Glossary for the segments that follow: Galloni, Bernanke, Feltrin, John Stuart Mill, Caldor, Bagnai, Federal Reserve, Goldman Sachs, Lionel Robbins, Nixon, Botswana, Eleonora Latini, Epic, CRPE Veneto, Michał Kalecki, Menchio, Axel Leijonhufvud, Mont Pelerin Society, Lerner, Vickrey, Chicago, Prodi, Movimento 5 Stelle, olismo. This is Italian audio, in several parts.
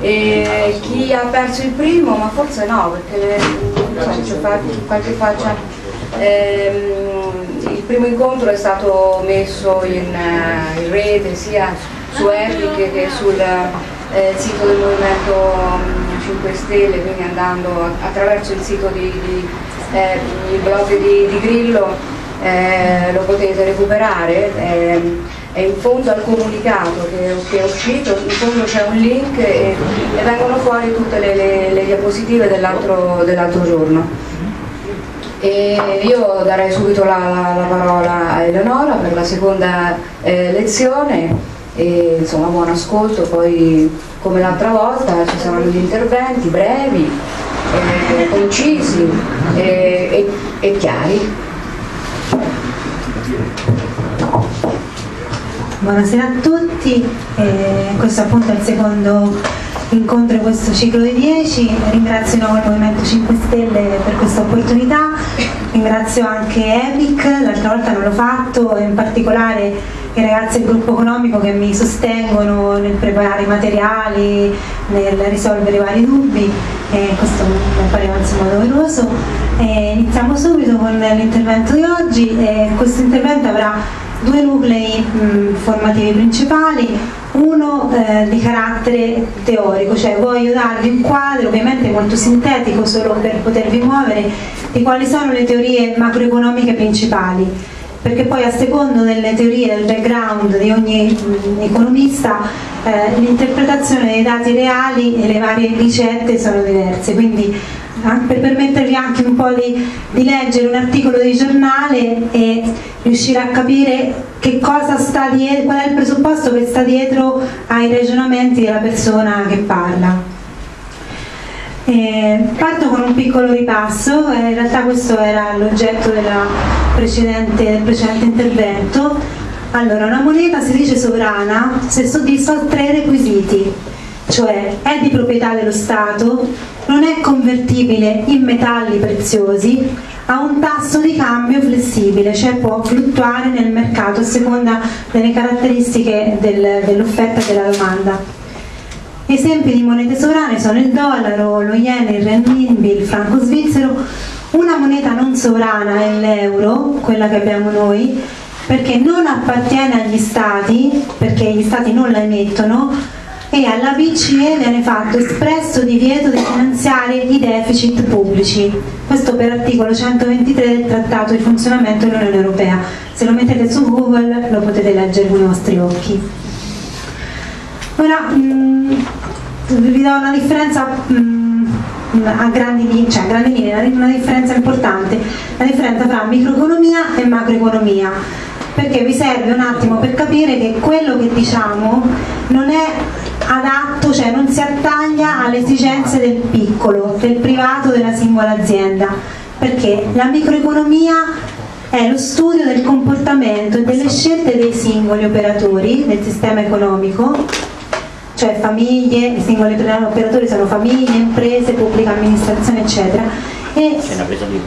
E chi ha perso il primo, ma forse no, perché non so, qualche faccia, il primo incontro è stato messo in rete sia su Epic che sul sito del Movimento 5 Stelle, quindi andando attraverso il sito il blog di Grillo lo potete recuperare. È in fondo al comunicato che è uscito, in fondo c'è un link e vengono fuori tutte le diapositive dell'altro giorno. E io darei subito la parola a Eleonora per la seconda lezione e insomma buon ascolto. Poi, come l'altra volta, ci saranno gli interventi brevi, concisi e chiari. Buonasera a tutti, questo appunto è il secondo incontro di questo ciclo di 10, ringrazio di nuovo il Movimento 5 Stelle per questa opportunità, ringrazio anche Epic, l'altra volta non l'ho fatto, e in particolare i ragazzi del gruppo economico che mi sostengono nel preparare i materiali, nel risolvere i vari dubbi, questo mi pareva insomma doveroso. Iniziamo subito con l'intervento di oggi, questo intervento avrà due nuclei formativi principali, uno di carattere teorico, cioè voglio darvi un quadro ovviamente molto sintetico solo per potervi muovere di quali sono le teorie macroeconomiche principali, perché poi a secondo delle teorie del background di ogni economista l'interpretazione dei dati reali e le varie ricette sono diverse, quindi per permettervi anche un po' di leggere un articolo di giornale e riuscire a capire che cosa sta dietro, qual è il presupposto che sta dietro ai ragionamenti della persona che parla. Parto con un piccolo ripasso, in realtà questo era l'oggetto del precedente intervento. Allora, una moneta si dice sovrana se soddisfa tre requisiti, cioè è di proprietà dello Stato, non è convertibile in metalli preziosi, ha un tasso di cambio flessibile, cioè può fluttuare nel mercato a seconda delle caratteristiche dell'offerta e della domanda. Esempi di monete sovrane sono il dollaro, lo yen, il renminbi, il franco svizzero. Una moneta non sovrana è l'euro, quella che abbiamo noi, perché non appartiene agli stati, perché gli stati non la emettono, e alla BCE viene fatto espresso divieto di finanziare i deficit pubblici, questo per articolo 123 del Trattato di funzionamento dell'Unione Europea. Se lo mettete su Google lo potete leggere con i vostri occhi. Ora vi do una differenza a grandi linee, cioè a grandi linee, una differenza importante, la differenza tra microeconomia e macroeconomia, perché vi serve un attimo per capire che quello che diciamo non è adatto, cioè non si attaglia alle esigenze del piccolo, del privato, della singola azienda, perché la microeconomia è lo studio del comportamento e delle scelte dei singoli operatori del sistema economico, cioè famiglie, i singoli operatori sono famiglie, imprese, pubblica amministrazione eccetera, e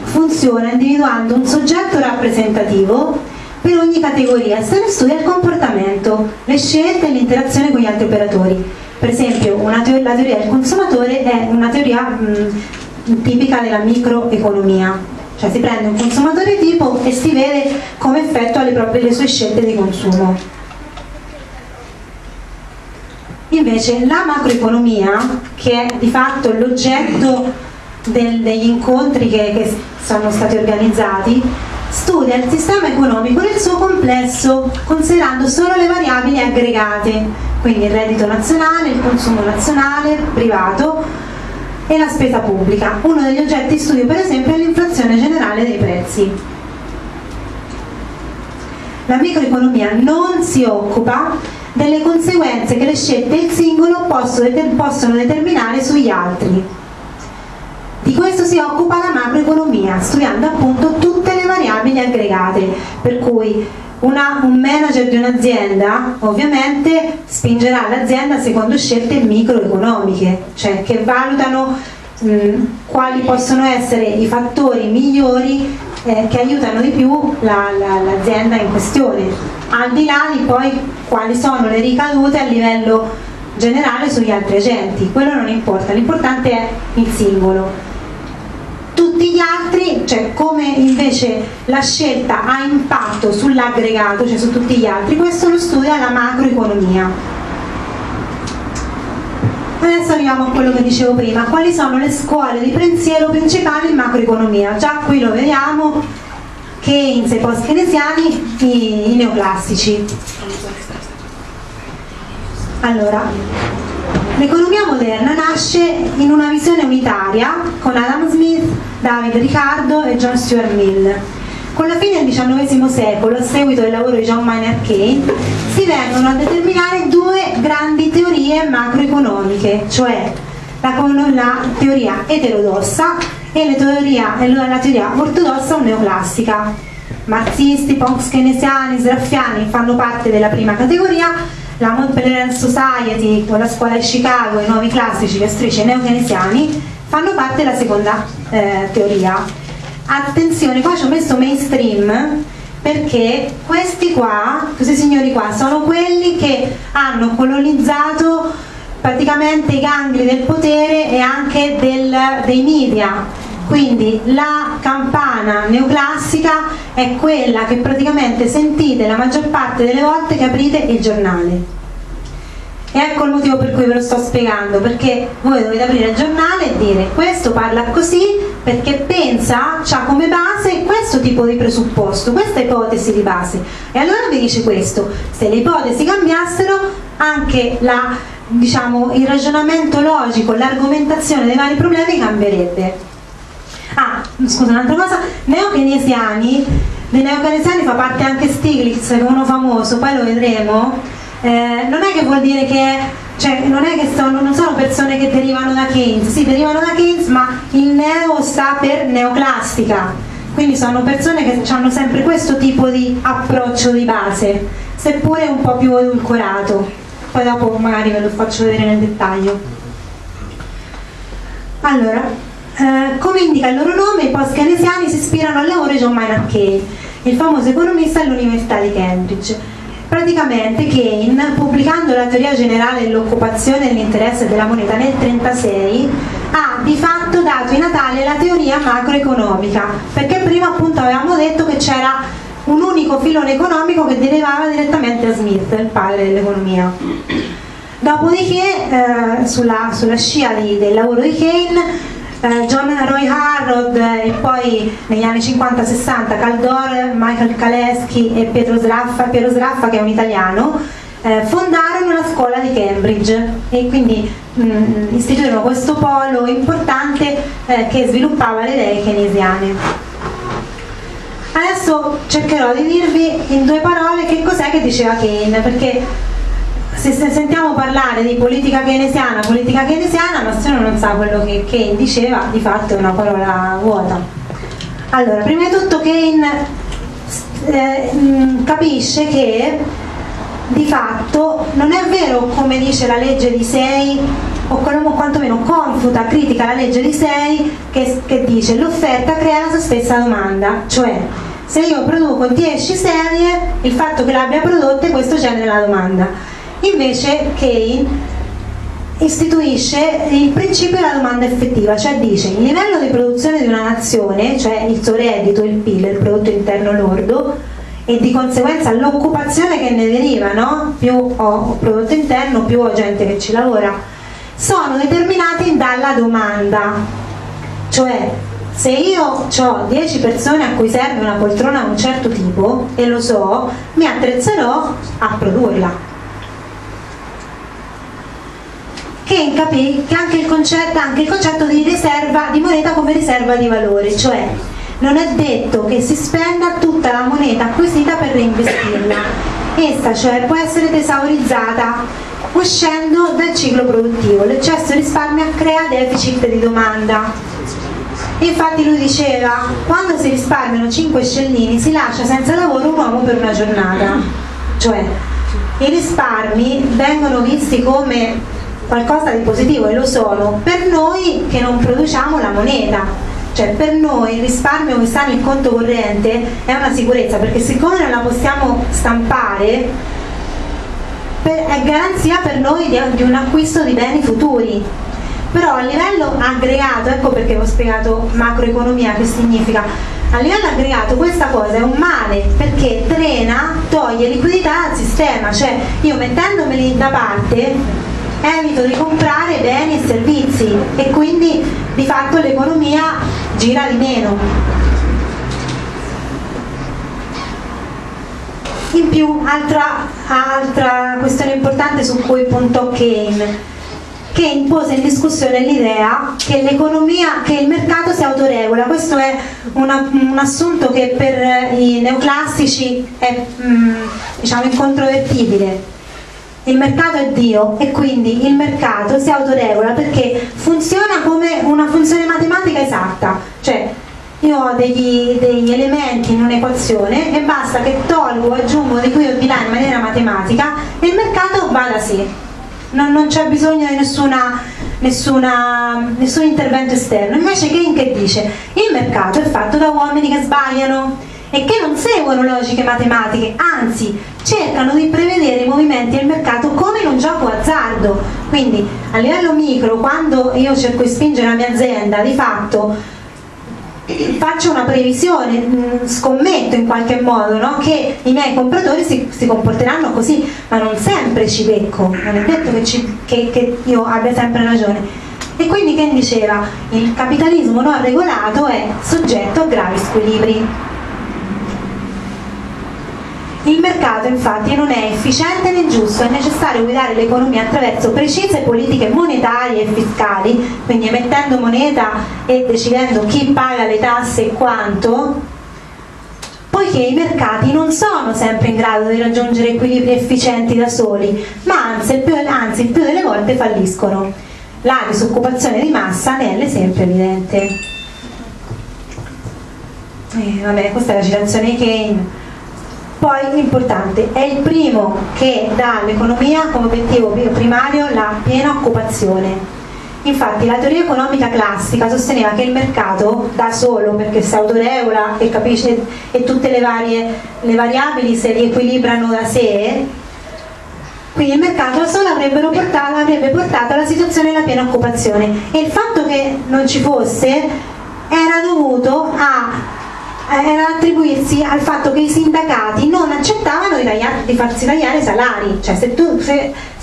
funziona individuando un soggetto rappresentativo per ogni categoria, se ne studia il comportamento, le scelte e l'interazione con gli altri operatori. Per esempio la teoria del consumatore è una teoria tipica della microeconomia, cioè si prende un consumatore tipo e si vede come effettua le sue scelte di consumo. Invece la macroeconomia, che è di fatto l'oggetto degli incontri che sono stati organizzati, studia il sistema economico nel suo complesso, considerando solo le variabili aggregate, quindi il reddito nazionale, il consumo nazionale, privato e la spesa pubblica. Uno degli oggetti di studio per esempio è l'inflazione generale dei prezzi. La microeconomia non si occupa delle conseguenze che le scelte del singolo possono determinare sugli altri. Di questo si occupa la macroeconomia, studiando appunto tutte le variabili aggregate, per cui un manager di un'azienda ovviamente spingerà l'azienda secondo scelte microeconomiche, cioè che valutano quali possono essere i fattori migliori che aiutano di più l'azienda in questione, al di là di poi quali sono le ricadute a livello generale sugli altri agenti, quello non importa, l'importante è il singolo. Tutti gli altri, cioè come invece la scelta ha impatto sull'aggregato, cioè su tutti gli altri, questo lo studia la macroeconomia. Adesso arriviamo a quello che dicevo prima, quali sono le scuole di pensiero principali in macroeconomia? Già qui lo vediamo, Keynes e i post-keynesiani, i neoclassici. Allora, l'economia moderna nasce in una visione unitaria con Adam Smith, David Ricardo e John Stuart Mill. Con la fine del XIX secolo, a seguito del lavoro di John Maynard Keynes, si vengono a determinare due grandi teorie macroeconomiche, cioè la teoria eterodossa e la teoria ortodossa o neoclassica. Marxisti, post-keynesiani, sraffiani fanno parte della prima categoria, la Mont Pelerin Society, con la scuola di Chicago, i nuovi classici, le strisce neokeynesiani, fanno parte della seconda teoria. Attenzione, qua ci ho messo mainstream perché questi signori qua sono quelli che hanno colonizzato praticamente i gangli del potere e anche dei media, quindi la campana neoclassica è quella che praticamente sentite la maggior parte delle volte che aprite il giornale. E ecco il motivo per cui ve lo sto spiegando, perché voi dovete aprire il giornale e dire questo parla così perché pensa, c'ha come base questo tipo di presupposto, questa ipotesi di base, e allora vi dice questo. Se le ipotesi cambiassero, anche il ragionamento logico, l'argomentazione dei vari problemi cambierebbe. Ah, scusa, un'altra cosa, dei neokeynesiani fa parte anche Stiglitz, uno famoso, poi lo vedremo. Non è che vuol dire che, cioè, non è che non sono persone che derivano da Keynes, sì, derivano da Keynes, ma il neo sta per neoclassica, quindi sono persone che hanno sempre questo tipo di approccio di base, seppure un po' più edulcorato, poi dopo magari ve lo faccio vedere nel dettaglio. Allora, come indica il loro nome, i post-keynesiani si ispirano al lavoro di John Maynard Keynes, il famoso economista all'Università di Cambridge. Praticamente Keynes, pubblicando la teoria generale dell'occupazione e dell'interesse della moneta nel 1936, ha di fatto dato i natali alla teoria macroeconomica, perché prima appunto avevamo detto che c'era un unico filone economico che derivava direttamente da Smith, il padre dell'economia. Dopodiché, sulla scia del lavoro di Keynes, John Roy Harrod e poi negli anni 50-60 Caldor, Michał Kalecki e Pietro Sraffa, che è un italiano, fondarono la scuola di Cambridge e quindi istituirono questo polo importante che sviluppava le idee keynesiane. Adesso cercherò di dirvi in due parole che cos'è che diceva Keynes, perché se sentiamo parlare di politica keynesiana, ma se uno non sa quello che Keynes diceva, di fatto è una parola vuota. Allora, prima di tutto Keynes capisce che di fatto non è vero, come dice la legge di Say, o quantomeno confuta, critica la legge di Say, che dice l'offerta crea la sua stessa domanda, cioè se io produco 10 serie, il fatto che le abbia prodotte, questo genera la domanda. Invece Keynes istituisce il principio della domanda effettiva, cioè dice il livello di produzione di una nazione, cioè il suo reddito, il PIL, il prodotto interno lordo, e di conseguenza l'occupazione che ne deriva, no? Più ho prodotto interno, più ho gente che ci lavora, sono determinati dalla domanda, cioè se io ho 10 persone a cui serve una poltrona di un certo tipo e lo so, mi attrezzerò a produrla. Keynes capì che anche il concetto di riserva di moneta come riserva di valore, cioè non è detto che si spenda tutta la moneta acquisita per reinvestirla, essa cioè può essere tesaurizzata uscendo dal ciclo produttivo, l'eccesso di risparmio crea deficit di domanda. Infatti lui diceva, quando si risparmiano 5 scellini si lascia senza lavoro un uomo per una giornata, cioè i risparmi vengono visti come qualcosa di positivo e lo sono per noi che non produciamo la moneta, cioè per noi il risparmio che sta nel conto corrente è una sicurezza, perché siccome non la possiamo stampare è garanzia per noi di un acquisto di beni futuri. Però a livello aggregato, ecco perché ho spiegato macroeconomia che significa, a livello aggregato questa cosa è un male perché drena, toglie liquidità al sistema, cioè io mettendomeli da parte evito di comprare beni e servizi e quindi di fatto l'economia gira di meno. In più, altra questione importante su cui puntò Keynes, che impose in discussione l'idea che l'economia, che il mercato si autoregola. Questo è un assunto che per i neoclassici è diciamo incontrovertibile. Il mercato è Dio e quindi il mercato si autoregola perché funziona come una funzione matematica esatta, cioè io ho degli elementi in un'equazione e basta che tolgo, aggiungo di qui o di là in maniera matematica e il mercato va da sé. Non c'è bisogno di nessun intervento esterno. Invece Keynes che dice il mercato è fatto da uomini che sbagliano e che non seguono logiche matematiche, anzi cercano di prevedere i movimenti del mercato come in un gioco azzardo. Quindi a livello micro, quando io cerco di spingere la mia azienda, di fatto faccio una previsione, scommetto in qualche modo, no? Che i miei compratori si comporteranno così, ma non sempre ci becco, non è detto che io abbia sempre ragione. E quindi Keynes diceva il capitalismo non regolato è soggetto a gravi squilibri. Il mercato infatti non è efficiente né giusto, è necessario guidare l'economia attraverso precise politiche monetarie e fiscali, quindi emettendo moneta e decidendo chi paga le tasse e quanto, poiché i mercati non sono sempre in grado di raggiungere equilibri efficienti da soli, ma anzi il più delle volte falliscono. La disoccupazione di massa ne è l'esempio evidente. Vabbè, questa è la citazione di Keynes. Poi l'importante è il primo che dà all'economia come obiettivo primario la piena occupazione. Infatti la teoria economica classica sosteneva che il mercato da solo, perché si autoregola e capisce e tutte le variabili si riequilibrano da sé, quindi il mercato da solo avrebbe portato alla situazione della piena occupazione, e il fatto che non ci fosse era dovuto a attribuirsi al fatto che i sindacati non accettavano di farsi tagliare i salari. Cioè se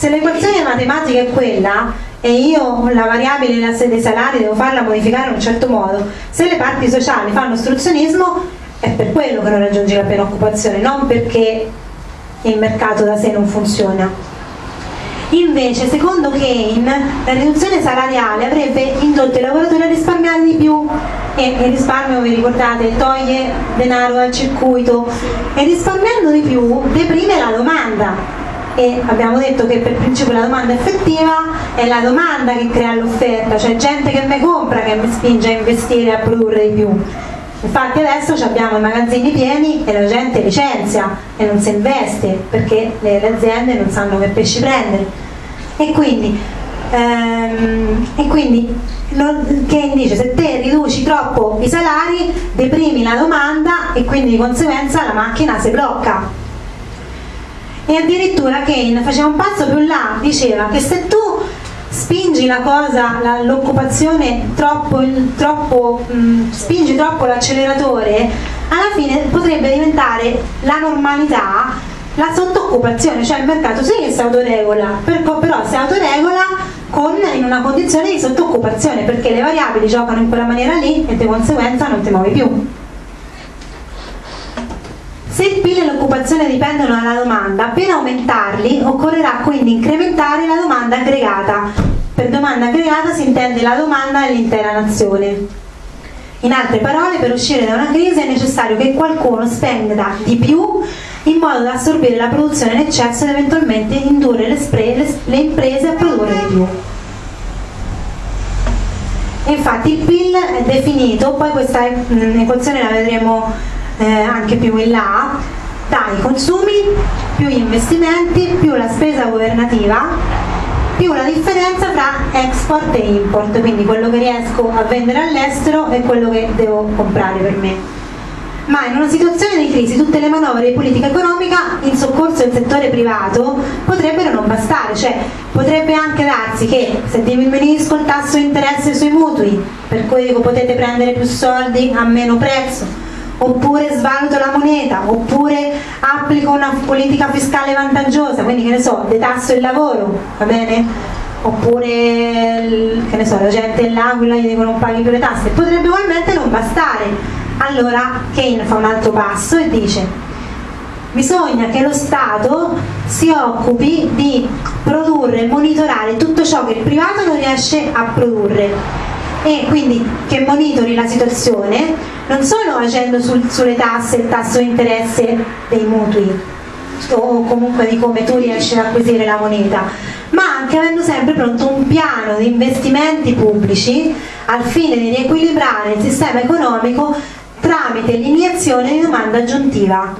l'equazione matematica è quella e io la variabile dei salari devo farla modificare in un certo modo, se le parti sociali fanno ostruzionismo è per quello che non raggiungi la piena occupazione, non perché il mercato da sé non funziona. Invece, secondo Keynes, la riduzione salariale avrebbe indotto i lavoratori a risparmiare di più, e il risparmio, vi ricordate, toglie denaro dal circuito, e risparmiando di più deprime la domanda, e abbiamo detto che per principio la domanda effettiva è la domanda che crea l'offerta, cioè gente che mi compra che mi spinge a investire e a produrre di più. Infatti adesso abbiamo i magazzini pieni e la gente licenzia e non si investe perché le aziende non sanno che pesci prendere. E quindi Keynes dice se te riduci troppo i salari deprimi la domanda e quindi di conseguenza la macchina si blocca. E addirittura Keynes faceva un passo più in là, diceva che se tu spingi l'occupazione spingi troppo l'acceleratore, alla fine potrebbe diventare la normalità, la sottooccupazione, cioè il mercato sì che si autoregola, però si autoregola in una condizione di sottooccupazione perché le variabili giocano in quella maniera lì e di conseguenza non ti muovi più. Se il PIL e l'occupazione dipendono dalla domanda, per aumentarli occorrerà quindi incrementare la domanda aggregata. Per domanda aggregata si intende la domanda dell'intera nazione. In altre parole, per uscire da una crisi è necessario che qualcuno spenda di più in modo da assorbire la produzione in eccesso ed eventualmente indurre le imprese a produrre di più. Infatti il PIL è definito, poi questa equazione la vedremo anche più in là, dai consumi più gli investimenti più la spesa governativa più la differenza tra export e import, quindi quello che riesco a vendere all'estero e quello che devo comprare per me. ma in una situazione di crisi tutte le manovre di politica economica in soccorso del settore privato potrebbero non bastare, cioè potrebbe anche darsi che se diminuisco il tasso di interesse sui mutui, per cui dico potete prendere più soldi a meno prezzo, oppure svaluto la moneta, oppure applico una politica fiscale vantaggiosa, quindi che ne so, detasso il lavoro, va bene? Oppure che ne so, la gente dell'Aquila gli dicono non paghi più le tasse, potrebbe ugualmente non bastare. Allora Keynes fa un altro passo e dice bisogna che lo Stato si occupi di produrre e monitorare tutto ciò che il privato non riesce a produrre, e quindi che monitori la situazione non solo agendo sulle tasse, il tasso di interesse dei mutui o comunque di come tu riesci ad acquisire la moneta, ma anche avendo sempre pronto un piano di investimenti pubblici al fine di riequilibrare il sistema economico tramite l'iniezione di domanda aggiuntiva.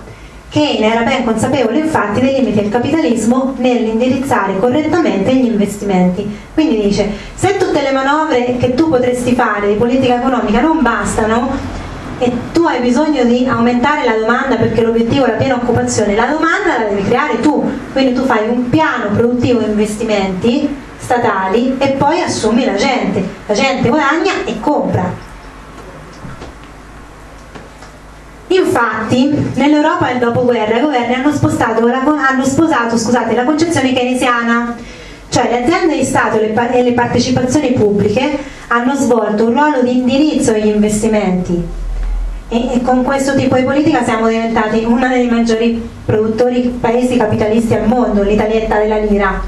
Keynes era ben consapevole infatti dei limiti del capitalismo nell'indirizzare correttamente gli investimenti, quindi dice se tutte le manovre che tu potresti fare di politica economica non bastano e tu hai bisogno di aumentare la domanda perché l'obiettivo è la piena occupazione, la domanda la devi creare tu, quindi tu fai un piano produttivo di investimenti statali e poi assumi la gente guadagna e compra. Infatti nell'Europa del dopoguerra i governi hanno sposato la concezione keynesiana, coi le aziende di Stato e le partecipazioni pubbliche hanno svolto un ruolo di indirizzo agli investimenti. E con questo tipo di politica siamo diventati uno dei maggiori produttori paesi capitalisti al mondo, l'italietta della lira,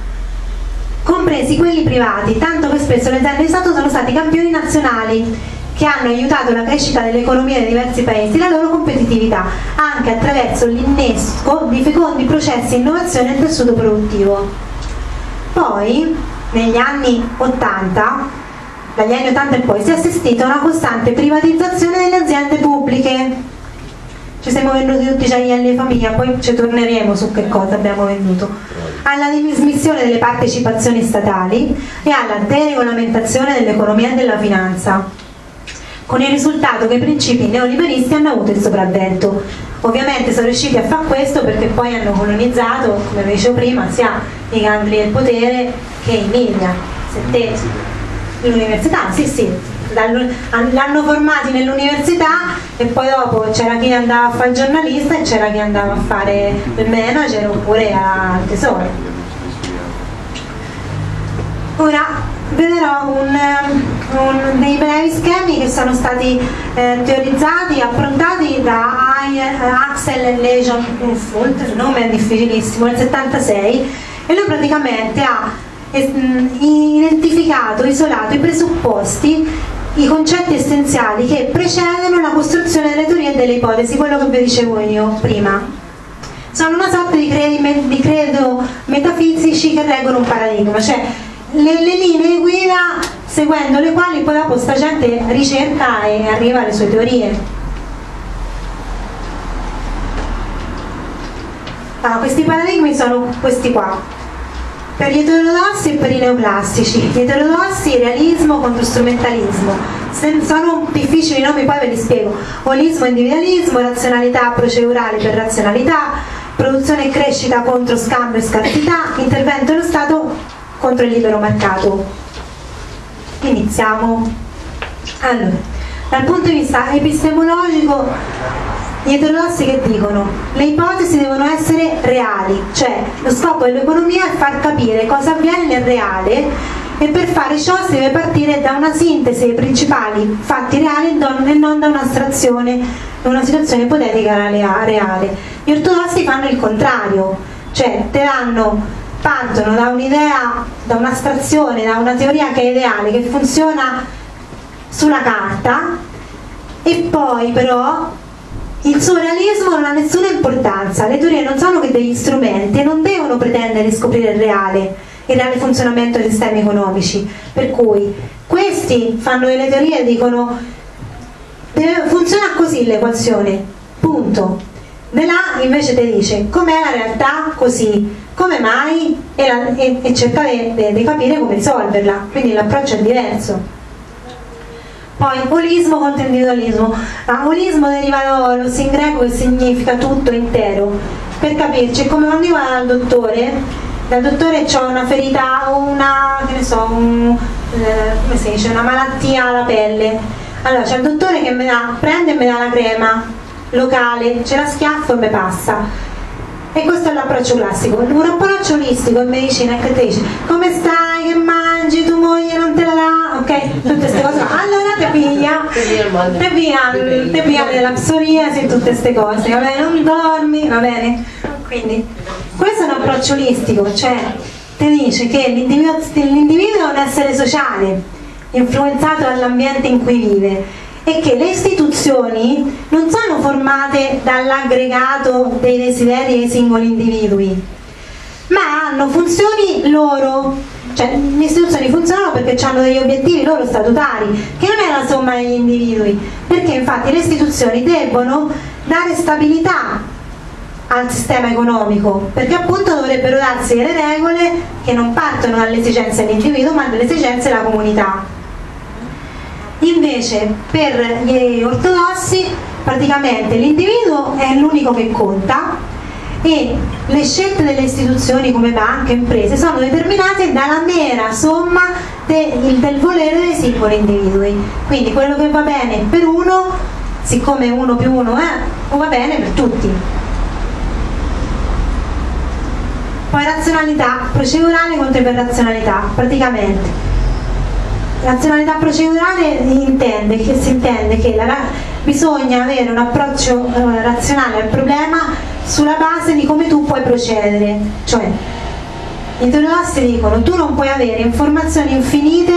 compresi quelli privati, tanto che spesso le aziende di Stato sono stati campioni nazionali che hanno aiutato la crescita dell'economia dei diversi paesi e la loro competitività, anche attraverso l'innesco di fecondi processi di innovazione del tessuto produttivo. Poi, negli anni 80, dagli anni 80 e poi si è assistito a una costante privatizzazione delle aziende pubbliche, ci siamo venduti tutti i gioielli di famiglia, poi ci torneremo su che cosa abbiamo venduto, alla dismissione delle partecipazioni statali e alla deregolamentazione dell'economia e della finanza, con il risultato che i principi neoliberisti hanno avuto il sopravvento. Ovviamente sono riusciti a fare questo perché poi hanno colonizzato, come vi dicevo prima, sia i gangli del potere che i media. L'università, sì, l'hanno formati nell'università e poi dopo c'era chi andava a fare il giornalista e c'era chi andava a fare il manager oppure al tesoro. Ora vedrò dei brevi schemi che sono stati teorizzati, approntati da Axel Leijonhufvud, il nome è difficilissimo, nel 1976, e lui praticamente ha identificato, isolato i presupposti, i concetti essenziali che precedono la costruzione delle teorie e delle ipotesi, quello che vi dicevo io prima. Sono una sorta di credo metafisici che reggono un paradigma, cioè le linee di guida seguendo le quali poi dopo sta gente ricerca e arriva alle sue teorie. Allora, questi paradigmi sono questi qua. Per gli eterodossi e per i neoclassici, gli eterodossi realismo contro strumentalismo, sono difficili i nomi, poi ve li spiego, olismo individualismo, razionalità procedurale per razionalità, produzione e crescita contro scambio e scarsità, intervento dello Stato contro il libero mercato. Iniziamo. Allora, dal punto di vista epistemologico, gli eterodossi che dicono? Le ipotesi devono essere reali, cioè lo scopo dell'economia è far capire cosa avviene nel reale e per fare ciò si deve partire da una sintesi dei principali fatti reali e non da un'astrazione, da una situazione ipotetica reale. Gli ortodossi fanno il contrario, cioè partono da un'idea, da un'astrazione, da una teoria che è ideale, che funziona sulla carta e poi però il suo realismo non ha nessuna importanza, le teorie non sono che degli strumenti e non devono pretendere di scoprire il reale funzionamento dei sistemi economici, per cui questi fanno delle teorie e dicono funziona così l'equazione, punto. De là invece ti dice com'è la realtà così, come mai e cerca di capire come risolverla, quindi l'approccio è diverso. Poi ulismo, contendidolismo. Ma ulismo deriva dall'olos in greco e significa tutto intero. Per capirci, come quando io vado dal dottore c'ho una ferita, una malattia alla pelle. Allora c'è il dottore che prende e mi dà la crema locale, ce la schiaffo e mi passa. E questo è l'approccio classico. Un approccio olistico in medicina è che ti dice: come stai, che mangi, tu moglie non te la dà, ok? Tutte queste cose. Allora te piglia della psoriasi e tutte queste cose, va bene? Non dormi, va bene? Quindi questo è un approccio olistico, cioè ti dice che l'individuo è un essere sociale, influenzato dall'ambiente in cui vive, e che le istituzioni non sono formate dall'aggregato dei desideri dei singoli individui, ma hanno funzioni loro, cioè le istituzioni funzionano perché hanno degli obiettivi loro statutari, che non è la somma degli individui, perché infatti le istituzioni debbono dare stabilità al sistema economico, perché appunto dovrebbero darsi delle regole che non partono dalle esigenze dell'individuo ma dalle esigenze della comunità. Invece per gli ortodossi praticamente l'individuo è l'unico che conta e le scelte delle istituzioni come banche e imprese sono determinate dalla mera somma del volere dei singoli individui. Quindi quello che va bene per uno, siccome 1 più 1 va bene per tutti. Poi razionalità procedurale contro iperrazionalità. Praticamente razionalità procedurale si intende che bisogna avere un approccio razionale al problema sulla base di come tu puoi procedere, cioè gli ortodossi dicono: tu non puoi avere informazioni infinite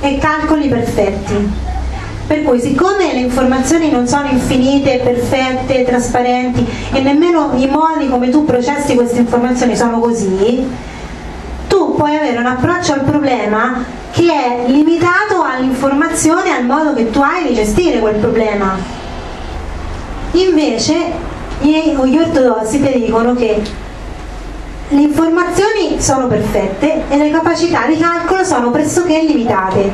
e calcoli perfetti, per cui siccome le informazioni non sono infinite, perfette, trasparenti, e nemmeno i modi come tu processi queste informazioni sono così, tu puoi avere un approccio al problema che è limitato all'informazione, al modo che tu hai di gestire quel problema. Invece gli ortodossi ti dicono che le informazioni sono perfette e le capacità di calcolo sono pressoché limitate,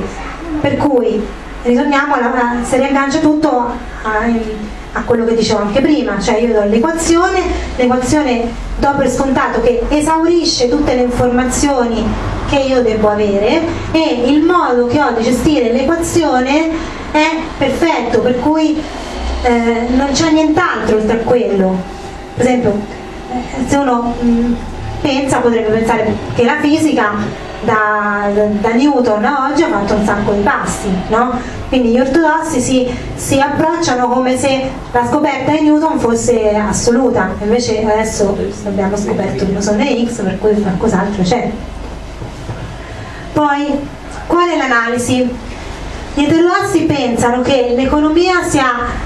per cui ritorniamo se riaggancia tutto a quello che dicevo anche prima, cioè io do l'equazione, do per scontato che esaurisce tutte le informazioni che io devo avere, e il modo che ho di gestire l'equazione è perfetto, per cui non c'è nient'altro oltre a quello. Per esempio, se uno potrebbe pensare che la fisica da Newton a oggi ha fatto un sacco di passi, no? Quindi gli ortodossi si approcciano come se la scoperta di Newton fosse assoluta, invece adesso abbiamo scoperto il bosone X, per cui qualcos'altro c'è. Poi, qual è l'analisi? Gli ortodossi pensano che l'economia sia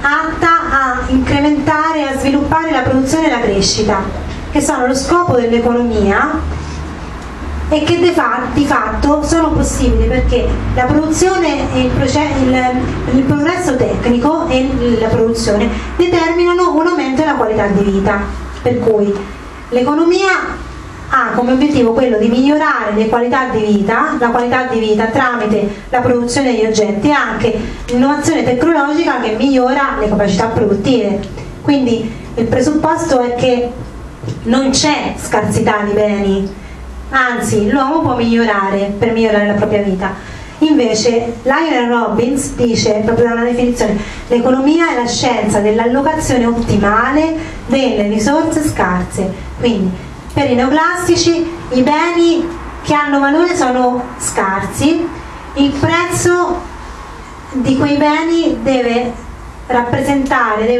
atta a incrementare e a sviluppare la produzione e la crescita, che sono lo scopo dell'economia, e che di fatto sono possibili perché la produzione e il progresso tecnico e la produzione determinano un aumento della qualità di vita, per cui l'economia ha come obiettivo quello di migliorare la qualità di vita tramite la produzione degli oggetti e anche l'innovazione tecnologica che migliora le capacità produttive. Quindi il presupposto è che non c'è scarsità di beni, anzi l'uomo può migliorare per migliorare la propria vita. Invece Lionel Robbins dice, proprio da una definizione: l'economia è la scienza dell'allocazione ottimale delle risorse scarse. Quindi per i neoclassici i beni che hanno valore sono scarsi, il prezzo di quei beni deve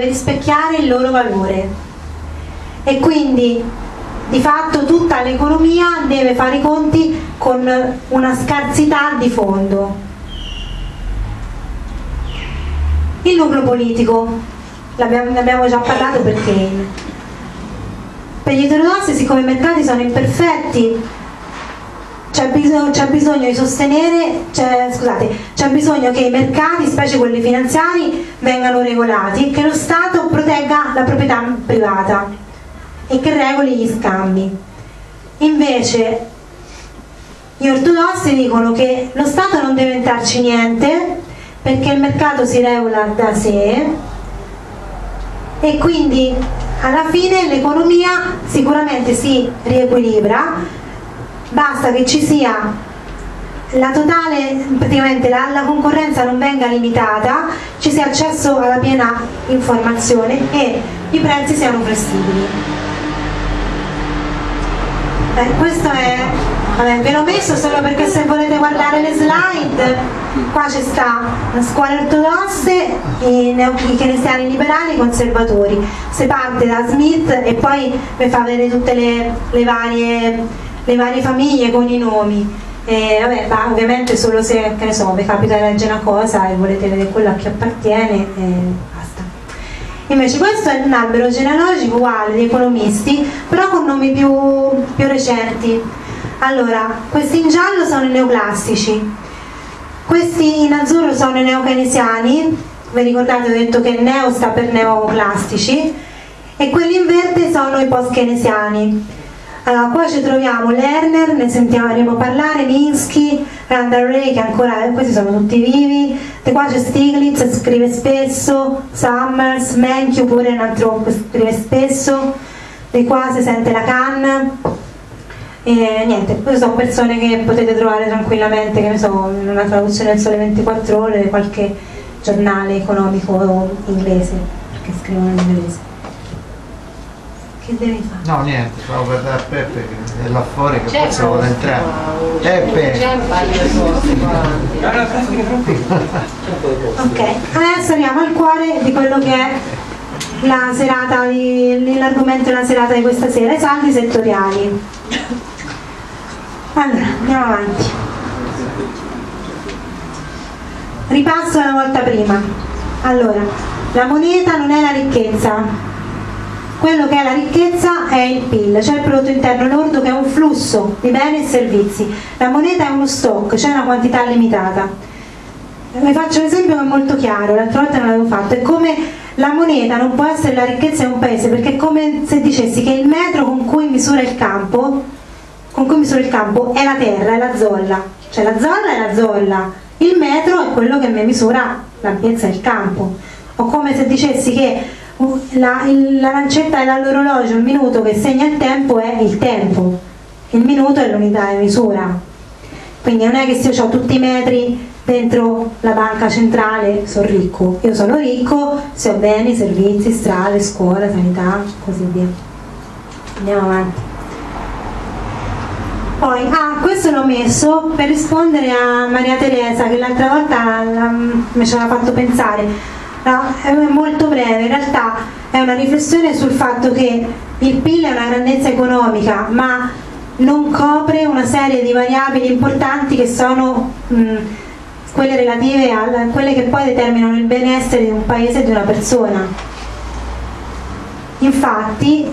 rispecchiare il loro valore, e quindi di fatto tutta l'economia deve fare i conti con una scarsità di fondo. Il nucleo politico, ne abbiamo già parlato, perché per gli ortodossi, siccome i mercati sono imperfetti, c'è bisogno che i mercati, specie quelli finanziari, vengano regolati e che lo Stato protegga la proprietà privata e che regoli gli scambi. Invece gli ortodossi dicono che lo Stato non deve entrarci niente, perché il mercato si regola da sé e quindi alla fine l'economia sicuramente si riequilibra, basta che ci sia la totale, praticamente la concorrenza non venga limitata, ci sia accesso alla piena informazione e i prezzi siano flessibili. Questo è, vabbè, ve l'ho messo solo perché se volete guardare le slide, qua c'è sta la scuola ortodosse, i keynesiani liberali e i conservatori. Si parte da Smith e poi vi fa vedere tutte le varie famiglie con i nomi. Vabbè, ma ovviamente solo se, che ne so, vi capita di leggere una cosa e volete vedere quella che appartiene e basta. Invece questo è un albero genealogico uguale di economisti, però con nomi più recenti. Allora, questi in giallo sono i neoclassici, questi in azzurro sono i neokeynesiani, vi ricordate, ho detto che neo sta per neoclassici, e quelli in verde sono i post-keynesiani. Allora, qua ci troviamo Lerner, ne sentiremo parlare, Minsky, Randall Ray, che ancora, questi sono tutti vivi, e qua c'è Stiglitz, scrive spesso, Summers, Menchio pure un altro scrive spesso, e qua si sente la canna, e niente, queste sono persone che potete trovare tranquillamente, che ne so, in una traduzione del Sole 24 Ore, qualche giornale economico inglese, perché scrivono in inglese. Che devi fare? No, niente, stavo per dare a Peppe che è là fuori che forse vuole entrare. Peppe! C'è un paio di cose qua. Ok, adesso arriviamo al cuore di quello che è la serata, l'argomento della serata di questa sera, i saldi settoriali. Allora, andiamo avanti. Ripasso una volta prima. Allora, la moneta non è la ricchezza. Quello che è la ricchezza è il PIL, cioè il prodotto interno lordo, che è un flusso di beni e servizi. La moneta è uno stock, cioè una quantità limitata. Vi faccio un esempio che è molto chiaro, l'altra volta non l'avevo fatto, è come la moneta non può essere la ricchezza di un paese, perché è come se dicessi che il metro con cui misura il campo è la terra, è la zolla. Cioè la zolla è la zolla, il metro è quello che mi misura l'ampiezza del campo. O come se dicessi che la lancetta dell'orologio, il minuto che segna il tempo è il tempo, il minuto è l'unità di misura. Quindi non è che se io ho tutti i metri dentro la banca centrale sono ricco, io sono ricco se ho beni, servizi, strade, scuola, sanità, così via. Andiamo avanti. Poi, questo l'ho messo per rispondere a Maria Teresa che l'altra volta mi ci aveva fatto pensare. È molto breve, in realtà è una riflessione sul fatto che il PIL è una grandezza economica ma non copre una serie di variabili importanti che sono quelle relative a quelle che poi determinano il benessere di un paese e di una persona. Infatti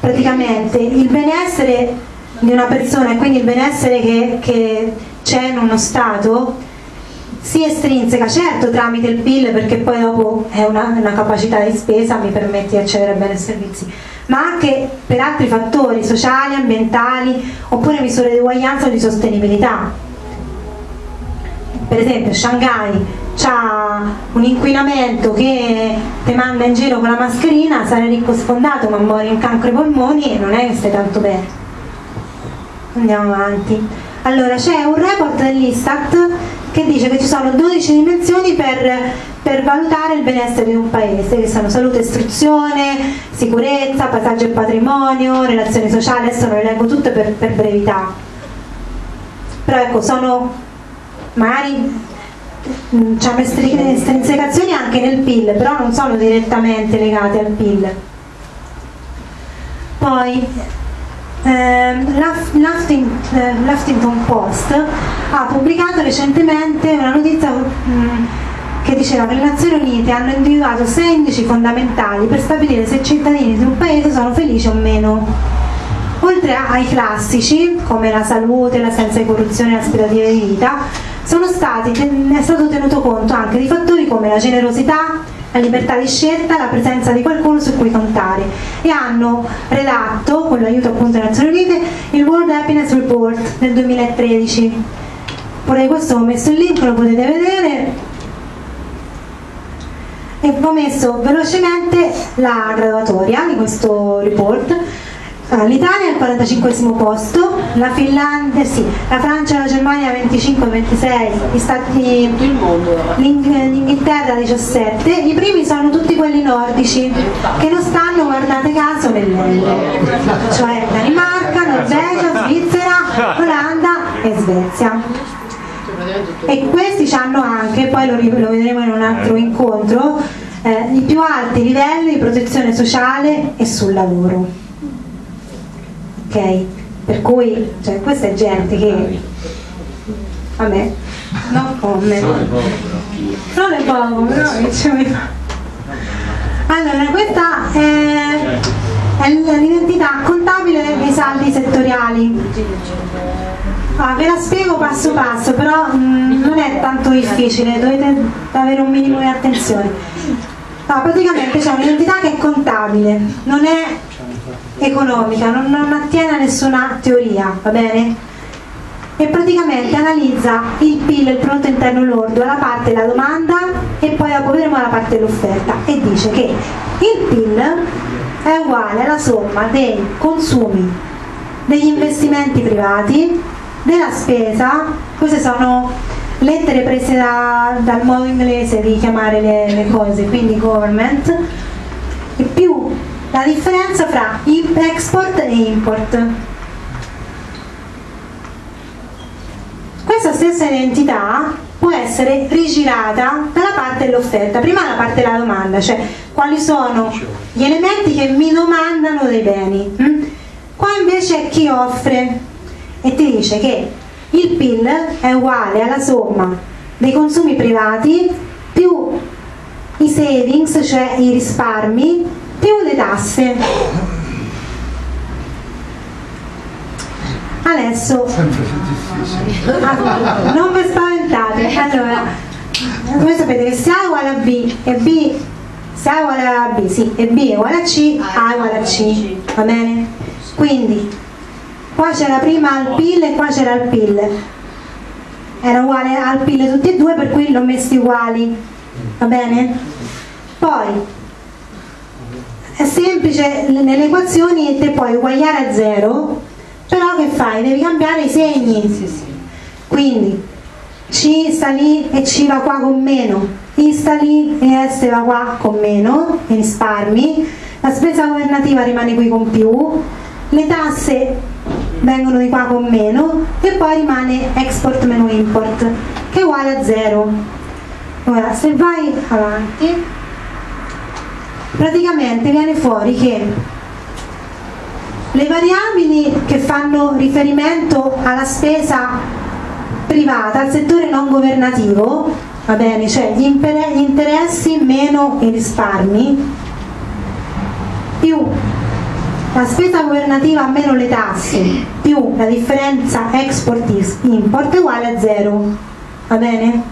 praticamente il benessere di una persona e quindi il benessere che c'è in uno Stato si estrinseca, certo, tramite il PIL, perché poi dopo è una capacità di spesa, mi permette di accedere a beni e servizi, ma anche per altri fattori sociali, ambientali, oppure misure di uguaglianza o di sostenibilità. Per esempio Shanghai ha un inquinamento che ti manda in giro con la mascherina, sarai ricco sfondato ma muori in cancro ai polmoni e non è che stai tanto bene. Andiamo avanti. Allora, c'è un report dell'Istat che dice che ci sono 12 dimensioni per valutare il benessere di un paese, che sono salute, istruzione, sicurezza, paesaggio e patrimonio, relazioni sociali. Adesso non le leggo tutte per brevità, però ecco, sono magari c'hanno estrinsecazioni anche nel PIL, però non sono direttamente legate al PIL. Poi l'Huffington Post ha pubblicato recentemente una notizia che diceva che le Nazioni Unite hanno individuato 6 indici fondamentali per stabilire se i cittadini di un paese sono felici o meno. Oltre ai classici come la salute, l'assenza di corruzione e aspettative di vita, è stato tenuto conto anche di fattori come la generosità, la libertà di scelta, la presenza di qualcuno su cui contare, e hanno redatto, con l'aiuto appunto delle Nazioni Unite, il World Happiness Report del 2013. Pure questo ho messo il link, lo potete vedere, e vi ho messo velocemente la graduatoria di questo report. L'Italia è al 45esimo posto, la Finlandia, sì, la Francia e la Germania 25-26, gli Stati, l'Inghilterra 17, i primi sono tutti quelli nordici che non stanno, guardate caso, nell'euro, cioè Danimarca, Norvegia, Svizzera, Olanda e Svezia. E questi hanno anche, poi lo vedremo in un altro incontro, i più alti livelli di protezione sociale e sul lavoro. Ok? Per cui, cioè, questa è gente che, vabbè, non come, non è poco, però allora questa è l'identità contabile dei saldi settoriali. Ah, ve la spiego passo passo, però non è tanto difficile, dovete avere un minimo di attenzione. Ah, praticamente c'è un'identità che è contabile, non è economica, non attiene a nessuna teoria, va bene? E praticamente analizza il PIL, il prodotto interno lordo, la parte della domanda e poi dopo vedremo la parte dell'offerta, e dice che il PIL è uguale alla somma dei consumi, degli investimenti privati, della spesa. Queste sono lettere prese dal modo inglese di chiamare le cose, quindi government, e più la differenza fra export e import. Questa stessa identità può essere rigirata dalla parte dell'offerta, prima la parte della domanda, cioè quali sono gli elementi che mi domandano dei beni. Qua invece è chi offre, e ti dice che il PIL è uguale alla somma dei consumi privati più i savings, cioè i risparmi, più le tasse. Adesso non vi spaventate, allora voi sapete che se A è uguale a B e B, se A è uguale a B, sì, e B è uguale a C, A è uguale a C, va bene? Quindi qua c'era prima il PIL e qua c'era il PIL, era uguale al PIL tutti e due, per cui l'ho messi uguali, va bene? Poi è semplice nelle equazioni, te puoi uguagliare a zero, però che fai? Devi cambiare i segni, quindi C sta lì e C va qua con meno, I sta lì e S va qua con meno, i risparmi, la spesa governativa rimane qui con più, le tasse vengono di qua con meno, e poi rimane export meno import, che è uguale a zero. Ora se vai avanti praticamente viene fuori che le variabili che fanno riferimento alla spesa privata, al settore non governativo, va bene, cioè gli interessi meno i risparmi, più la spesa governativa meno le tasse, più la differenza export-import è uguale a zero, va bene?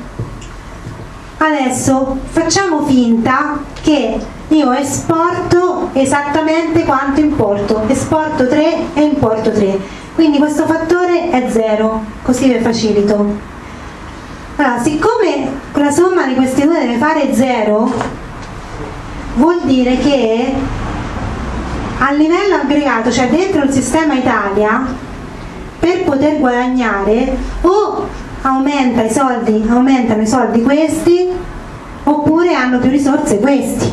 Adesso facciamo finta che io esporto esattamente quanto importo, esporto 3 e importo 3, quindi questo fattore è zero, così vi facilito. Allora, siccome la somma di questi due deve fare zero, vuol dire che a livello aggregato, cioè dentro il sistema Italia, per poter guadagnare o aumentano i soldi questi, oppure hanno più risorse questi.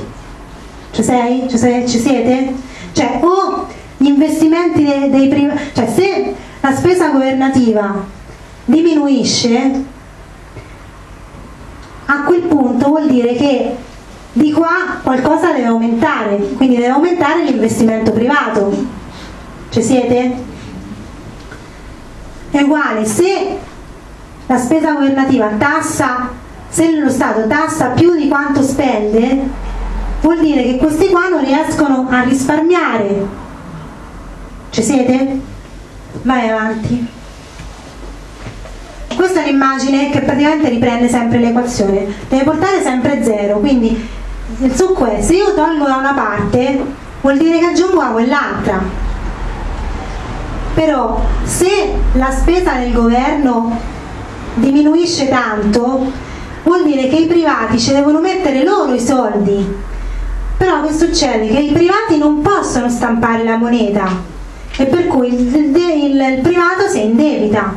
Ci siete? Cioè o gli investimenti dei privati, cioè se la spesa governativa diminuisce, a quel punto vuol dire che di qua qualcosa deve aumentare, quindi deve aumentare l'investimento privato. Ci siete? È uguale se la spesa governativa tassa, se lo Stato tassa più di quanto spende, vuol dire che questi qua non riescono a risparmiare. Ci siete? Vai avanti. Questa è un'immagine che praticamente riprende sempre l'equazione, deve portare sempre zero, quindi il succo è, se io tolgo da una parte vuol dire che aggiungo a quell'altra, però se la spesa del governo diminuisce tanto vuol dire che i privati ci devono mettere loro i soldi. Però che succede? Che i privati non possono stampare la moneta e per cui il privato si indebita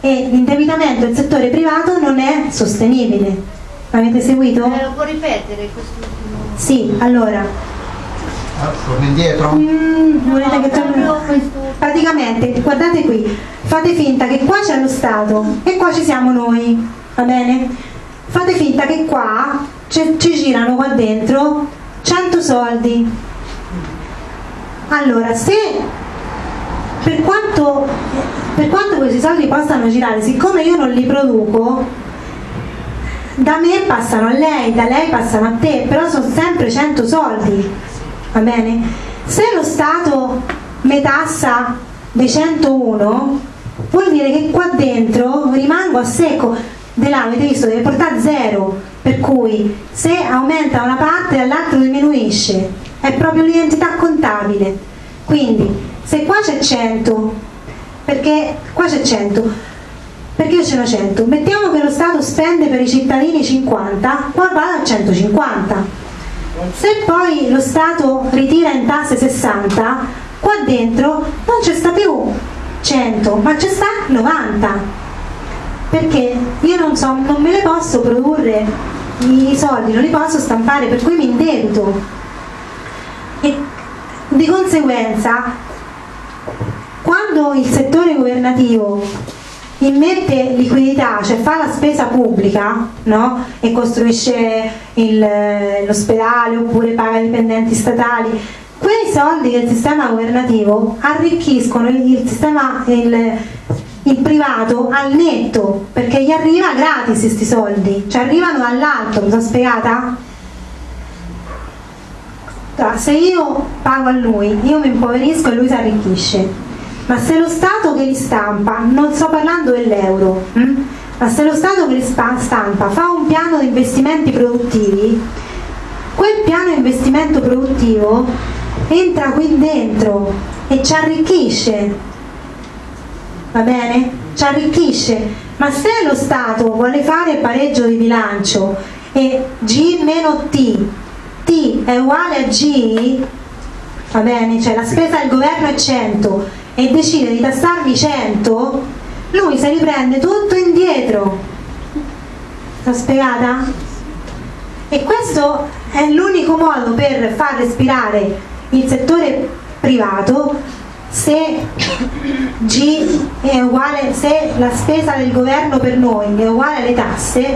e l'indebitamento del settore privato non è sostenibile. Avete seguito? Lo può ripetere quest'ultimo? Sì, allora... Torno indietro? Volete che torno? Praticamente, guardate qui, fate finta che qua c'è lo Stato e qua ci siamo noi, va bene? Fate finta che qua ci girano qua dentro 100 soldi. Allora, se per quanto questi soldi possano girare, siccome io non li produco, da me passano a lei, da lei passano a te, però sono sempre 100 soldi, va bene? Se lo Stato me tassa dei 101, vuol dire che qua dentro rimango a secco, avete visto, deve portare zero, per cui se aumenta una parte dall'altra diminuisce, è proprio l'identità contabile. Quindi se qua c'è 100, perché qua c'è 100, perché io ce n'ho 100, mettiamo che lo Stato spende per i cittadini 50, qua vado a 150. Se poi lo Stato ritira in tasse 60, qua dentro non ci sta più 100, ma ci sta 90, perché io non me le posso produrre i soldi, non li posso stampare, per cui mi indebito. E di conseguenza, quando il settore governativo immette liquidità, cioè fa la spesa pubblica, no? E costruisce l'ospedale oppure paga i dipendenti statali, quei soldi del sistema governativo arricchiscono il privato al netto, perché gli arriva gratis questi soldi, cioè arrivano dall'alto, mi sono spiegata? Se io pago a lui, io mi impoverisco e lui si arricchisce. Ma se lo Stato che li stampa, non sto parlando dell'euro, ma se lo Stato che li stampa fa un piano di investimenti produttivi, quel piano di investimento produttivo entra qui dentro e ci arricchisce, va bene? Ci arricchisce. Ma se lo Stato vuole fare il pareggio di bilancio e G meno T, T è uguale a G, va bene? Cioè la spesa del governo è 100, e decide di tassarvi 100, lui se li prende tutto indietro. L'ho spiegata? E questo è l'unico modo per far respirare il settore privato se G è uguale, se la spesa del governo per noi è uguale alle tasse,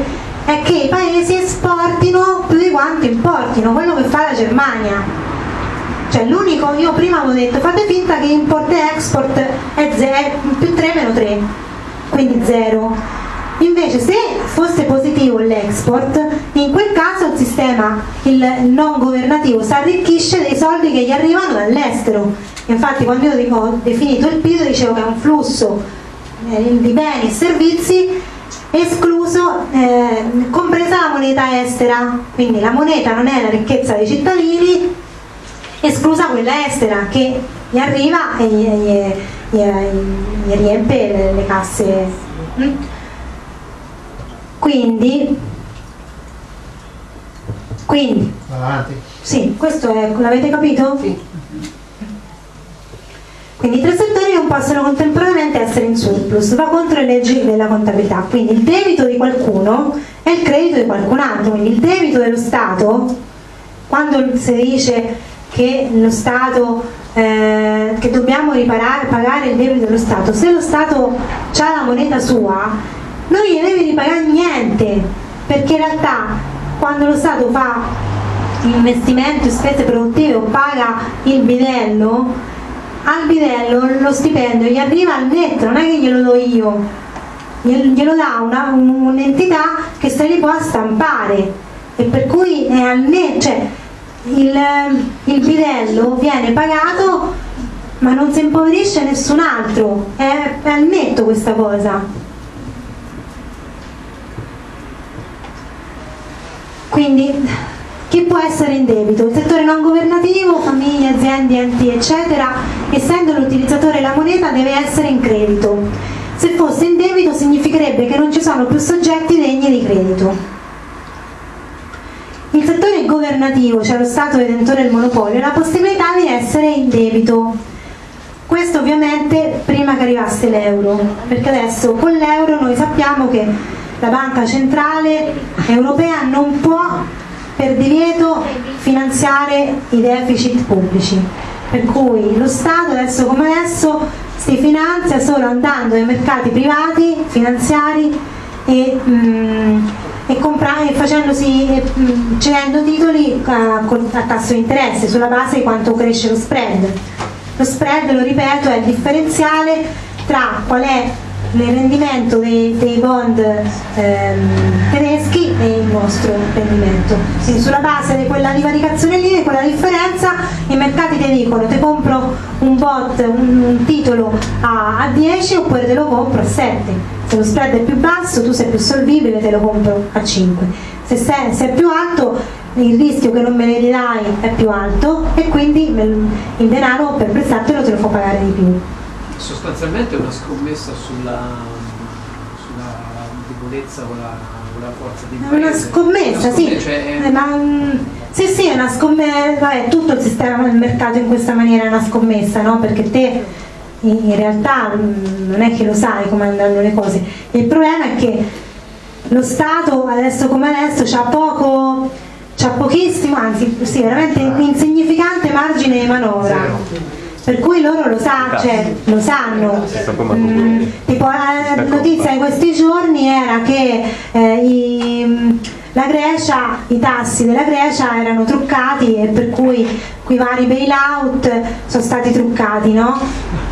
è che i paesi esportino più di quanto importino, quello che fa la Germania. Cioè l'unico, io prima avevo detto, fate finta che import e export è 0, più 3 meno 3, quindi 0. Invece se fosse positivo l'export, in quel caso il sistema, il non governativo, si arricchisce dei soldi che gli arrivano dall'estero. Infatti quando io ho definito il PIL dicevo che è un flusso di beni e servizi escluso, compresa la moneta estera, quindi la moneta non è la ricchezza dei cittadini, esclusa quella estera che gli arriva e gli riempie le casse. Quindi sì, questo l'avete capito? Sì. Quindi i tre settori non possono contemporaneamente essere in surplus, va contro le leggi della contabilità. Quindi il debito di qualcuno è il credito di qualcun altro, quindi il debito dello Stato, quando si dice che lo Stato, che dobbiamo pagare il debito dello Stato, se lo Stato ha la moneta sua non gli deve ripagare niente, perché in realtà quando lo Stato fa investimenti, spese produttive o paga il bidello, al bidello lo stipendio gli arriva al netto, non è che glielo do io, glielo dà un'entità che se li può stampare e per cui è al netto, cioè il bidello viene pagato ma non si impoverisce nessun altro, è al netto questa cosa. Quindi chi può essere in debito? Il settore non governativo, famiglie, aziende, enti eccetera, essendo l'utilizzatore la moneta deve essere in credito. Se fosse in debito significherebbe che non ci sono più soggetti degni di credito. Il settore governativo, cioè lo Stato detentore del monopolio, ha la possibilità di essere in debito. Questo ovviamente prima che arrivasse l'euro, perché adesso con l'euro noi sappiamo che la Banca Centrale Europea non può per divieto finanziare i deficit pubblici, per cui lo Stato adesso come adesso si finanzia solo andando ai mercati privati, finanziari e comprare, facendosi, cedendo titoli a tasso di interesse sulla base di quanto cresce lo spread. Lo spread, lo ripeto, è il differenziale tra qual è il rendimento dei bond tedeschi e il nostro rendimento. Quindi sulla base di quella divaricazione lì, di quella differenza, i mercati ti dicono: te compro un titolo a 10 oppure te lo compro a 7. Se lo spread è più basso, tu sei più solvibile, te lo compro a 5. Se è più alto, il rischio che non me ne ridai è più alto e quindi il denaro per prestartelo te lo fa pagare di più. Sostanzialmente è una scommessa sulla debolezza o la forza di impresa. Una scommessa, sì. Cioè... Sì, è una scommessa. Tutto il sistema del mercato in questa maniera è una scommessa, no? Perché te in realtà non è che lo sai come andranno le cose. Il problema è che lo Stato adesso come adesso c'ha pochissimo, anzi sì, veramente insignificante margine di manovra, per cui loro lo sanno. Tipo la notizia di questi giorni era che i tassi della Grecia erano truccati e per cui quei vari bailout sono stati truccati, no?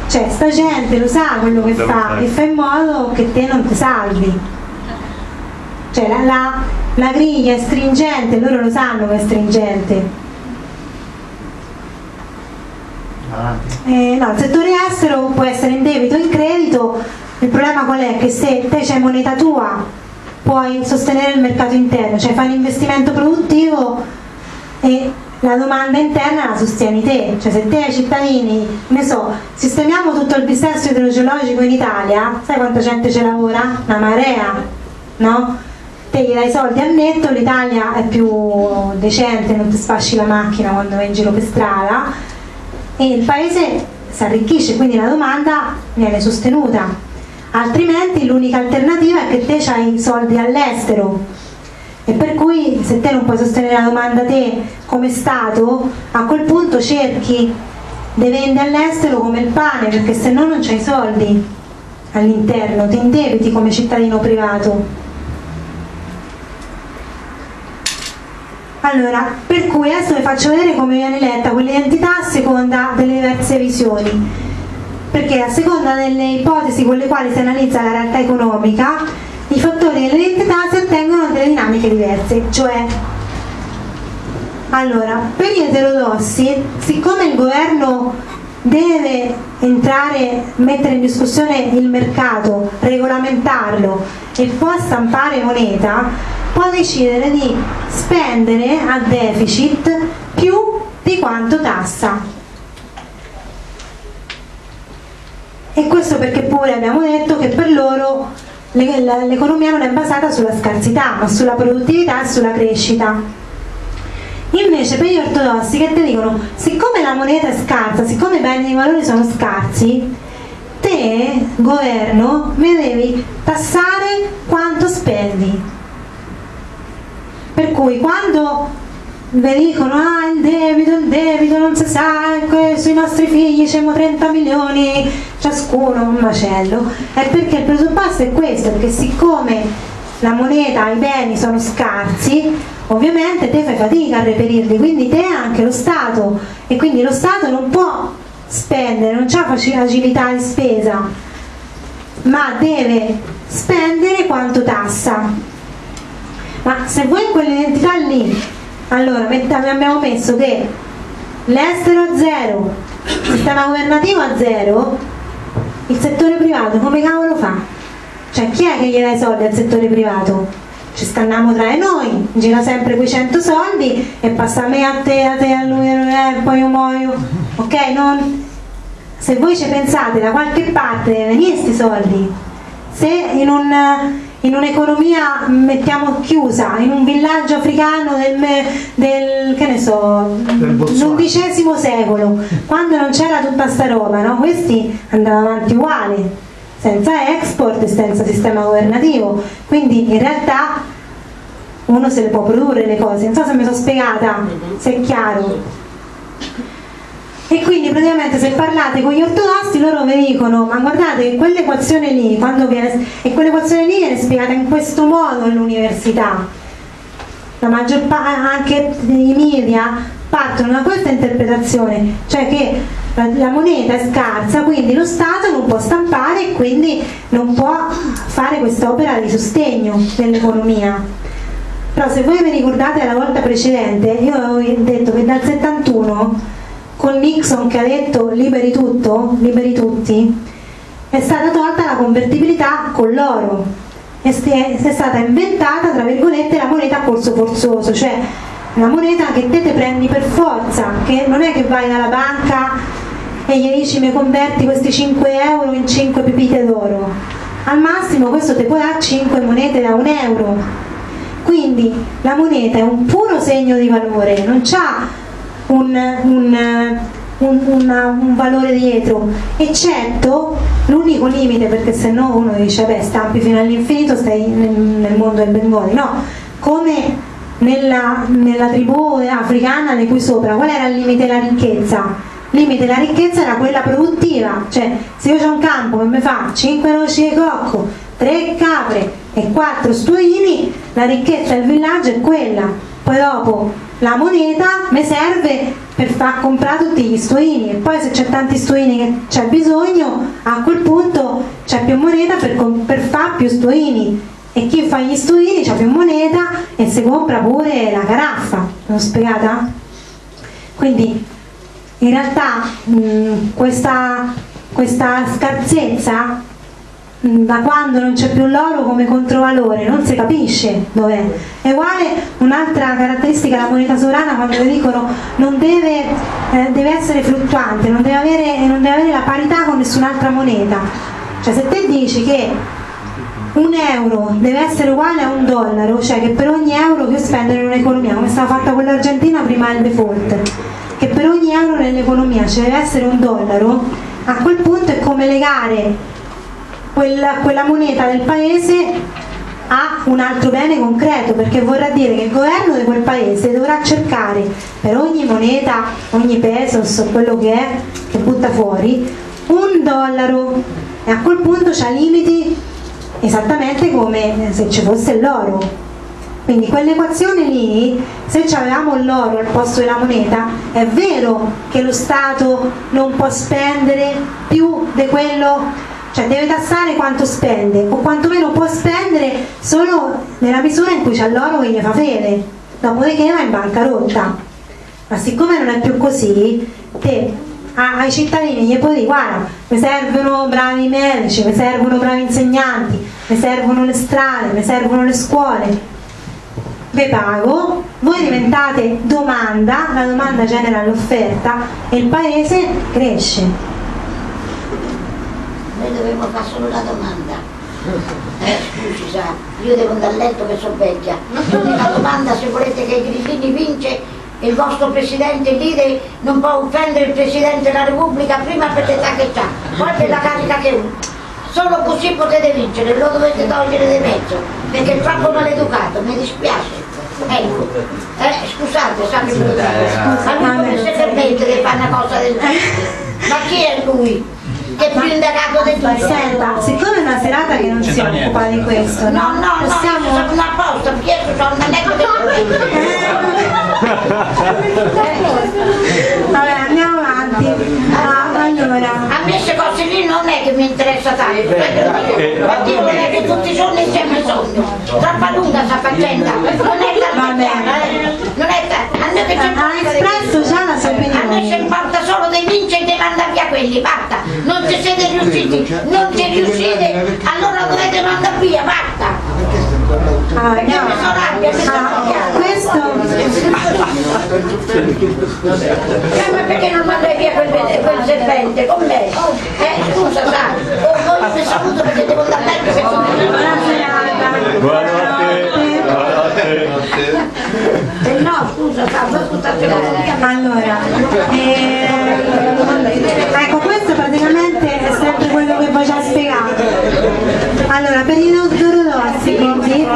Cioè sta gente lo sa quello che fa e fa in modo che te non ti salvi. Cioè la griglia è stringente, loro lo sanno che è stringente. No, il settore estero può essere in debito o in credito. Il problema qual è? Che se te c'è moneta tua puoi sostenere il mercato interno, cioè fai un investimento produttivo e la domanda interna la sostieni te. Cioè se te ai cittadini, sistemiamo tutto il dissesto idrogeologico in Italia, sai quanta gente ci lavora? Una marea, no? Te gli dai i soldi al netto, l'Italia è più decente, non ti sfasci la macchina quando vai in giro per strada e il paese si arricchisce, quindi la domanda viene sostenuta. Altrimenti l'unica alternativa è che te c'hai i soldi all'estero e per cui se te non puoi sostenere la domanda te come Stato, a quel punto cerchi di vendere all'estero come il pane, perché se no non c'hai i soldi all'interno, ti indebiti come cittadino privato. Allora, per cui adesso vi faccio vedere come viene letta quell'identità a seconda delle diverse visioni, perché a seconda delle ipotesi con le quali si analizza la realtà economica, i fattori dell'identità si attengono a delle dinamiche diverse, cioè, allora, per gli eterodossi, siccome il governo deve mettere in discussione il mercato, regolamentarlo e può stampare moneta, può decidere di spendere a deficit più di quanto tassa. E questo perché pure abbiamo detto che per loro l'economia non è basata sulla scarsità, ma sulla produttività e sulla crescita. Invece per gli ortodossi che ti dicono, siccome la moneta è scarsa, siccome i beni di valore sono scarsi, te, governo, mi devi tassare quanto spendi. Per cui quando vi dicono il debito non si sa, sui nostri figli siamo 30 milioni ciascuno, un macello, è perché il presupposto è questo, perché siccome la moneta, i beni sono scarsi, ovviamente te fai fatica a reperirli, quindi te anche lo Stato, e quindi lo Stato non può spendere, non c'ha agilità di spesa, ma deve spendere quanto tassa. Ma se voi in quell'identità lì, allora abbiamo messo che l'estero a zero, il sistema governativo a zero, il settore privato come cavolo fa? Cioè chi è che gli dà i soldi al settore privato? Ci stanniamo tra di noi, gira sempre quei 100 soldi e passa a me, a te, a lui, poi io muoio, ok? Se voi ci pensate da qualche parte deve venire questi soldi. Se in un'economia, mettiamo chiusa, in un villaggio africano del che ne so, dell'undicesimo secolo, quando non c'era tutta sta roba, no? Questi andavano avanti uguali, senza export e senza sistema governativo, quindi in realtà uno se le può produrre le cose, non so se mi sono spiegata, se è chiaro. E quindi praticamente se parlate con gli ortodossi loro vi dicono ma guardate che quell'equazione lì, viene spiegata in questo modo all'università, la maggior parte, anche i media partono da questa interpretazione, cioè che la moneta è scarsa, quindi lo Stato non può stampare e quindi non può fare quest'opera di sostegno dell'economia. Però se voi vi ricordate la volta precedente io avevo detto che dal 71 con Nixon che ha detto liberi tutto, liberi tutti, è stata tolta la convertibilità con l'oro e è stata inventata tra virgolette la moneta a corso forzoso, cioè una moneta che te prendi per forza, che non è che vai dalla banca e gli dici mi converti questi 5 euro in 5 pepite d'oro, al massimo questo te può dare 5 monete da 1 euro, quindi la moneta è un puro segno di valore, non c'ha un valore dietro, eccetto l'unico limite, perché se no uno dice beh stampi fino all'infinito, stai nel mondo del Bengodi, no, come nella tribù africana di cui sopra, qual era il limite della ricchezza? Il limite della ricchezza era quella produttiva, cioè se io ho un campo che mi fa 5 noci di cocco, 3 capre e 4 stuini, la ricchezza del villaggio è quella, poi dopo la moneta mi serve per far comprare tutti gli stuini e poi se c'è tanti stuini che c'è bisogno, a quel punto c'è più moneta per far più stuini e chi fa gli stuini c'ha più moneta e si compra pure la caraffa, l'ho spiegata? Quindi in realtà questa scarsezza, da quando non c'è più l'oro come controvalore, non si capisce dov'è. È uguale un'altra caratteristica della moneta sovrana, quando vi dicono non deve essere fluttuante, non deve avere la parità con nessun'altra moneta, cioè se te dici che un euro deve essere uguale a un dollaro, cioè che per ogni euro che io spendo in un'economia, come stava fatta quella argentina prima del default, che per ogni euro nell'economia ci deve essere un dollaro, a quel punto è come legare quella moneta del paese ha un altro bene concreto, perché vorrà dire che il governo di quel paese dovrà cercare per ogni moneta, ogni pesos o quello che è che butta fuori, un dollaro, e a quel punto c'ha limiti esattamente come se ci fosse l'oro. Quindi quell'equazione lì, se avevamo l'oro al posto della moneta, è vero che lo Stato non può spendere più di quello, cioè deve tassare quanto spende, o quantomeno può spendere solo nella misura in cui c'è l'oro che gli fa fede, dopodiché va in bancarotta. Ma siccome non è più così, te ai cittadini gli puoi dire guarda, mi servono bravi medici, mi servono bravi insegnanti, mi servono le strade, mi servono le scuole, ve pago, voi diventate domanda, la domanda genera l'offerta e il paese cresce. Noi dovremmo fare solo la domanda, scusi sa, io devo andare a letto che sono vecchia, la domanda se volete che Grillini vince, il vostro presidente, il leader non può offendere il presidente della Repubblica prima per l'età che ha, poi per la carica che ha, solo così potete vincere, lo dovete togliere di mezzo, perché è troppo maleducato, mi dispiace. Ecco, scusate, sa che ma lui come se permette di fare una cosa del genere, ma chi è lui? Che più indagato del tutto. Senta, siccome è una serata che non si occupa di questo, no, possiamo... sono apposta, Pietro, sono un eco del... Vabbè, andiamo avanti. Allora, a me queste cose lì non è che mi interessa tanto, perché non è che tutti i giorni sempre sogno, troppa lunga sta faccenda, non è tanto. Ha espresso già la sua opinione. A noi ci importa solo dei vince e dei mandare via quelli, basta, non ci siete riusciti, allora dovete mandare via, basta. Ma perché non mandai via quel serpente con me? Scusa, sai, voi saluto perché devo andare a letto. Buonanotte. No, scusa, scusate, allora, ecco, questo praticamente è sempre quello che vi ho già spiegato. Allora, per i ortodossi, quindi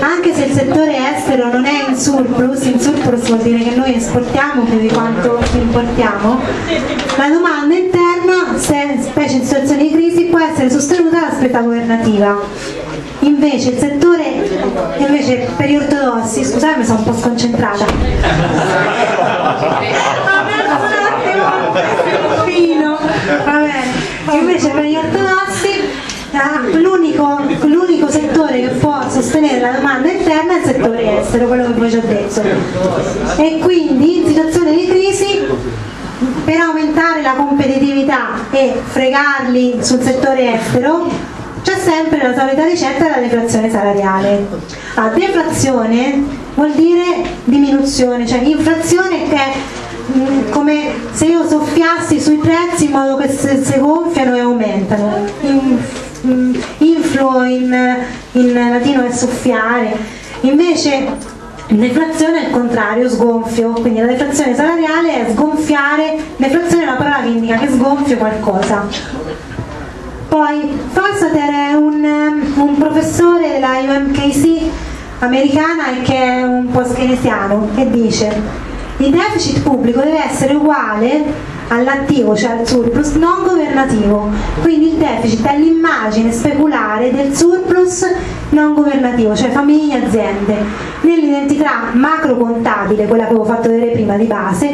anche se il settore estero non è in surplus vuol dire che noi esportiamo più di quanto importiamo, la domanda interna, se specie in situazioni di crisi, può essere sostenuta dalla spesa governativa. Invece il settore, invece per gli ortodossi, scusate mi sono un po' sconcentrata. Vabbè, invece per gli ortodossi l'unico settore che può sostenere la domanda interna è il settore estero, quello che vi ho già detto. E quindi in situazione di crisi, per aumentare la competitività e fregarli sul settore estero, c'è sempre la solita ricetta della deflazione salariale. La deflazione vuol dire diminuzione, cioè inflazione che è come se io soffiassi sui prezzi in modo che si gonfiano e aumentano. Influo in latino è soffiare, invece deflazione è il contrario, sgonfio, quindi la deflazione salariale è sgonfiare, deflazione è una parola che indica che sgonfio qualcosa. Poi Fassiter è un professore della UMKC americana e che è un post keynesiano, che dice: il deficit pubblico deve essere uguale all'attivo, cioè al surplus non governativo, quindi il deficit è l'immagine speculare del surplus non governativo, cioè famiglie e aziende, nell'identità macrocontabile, quella che avevo fatto vedere prima di base,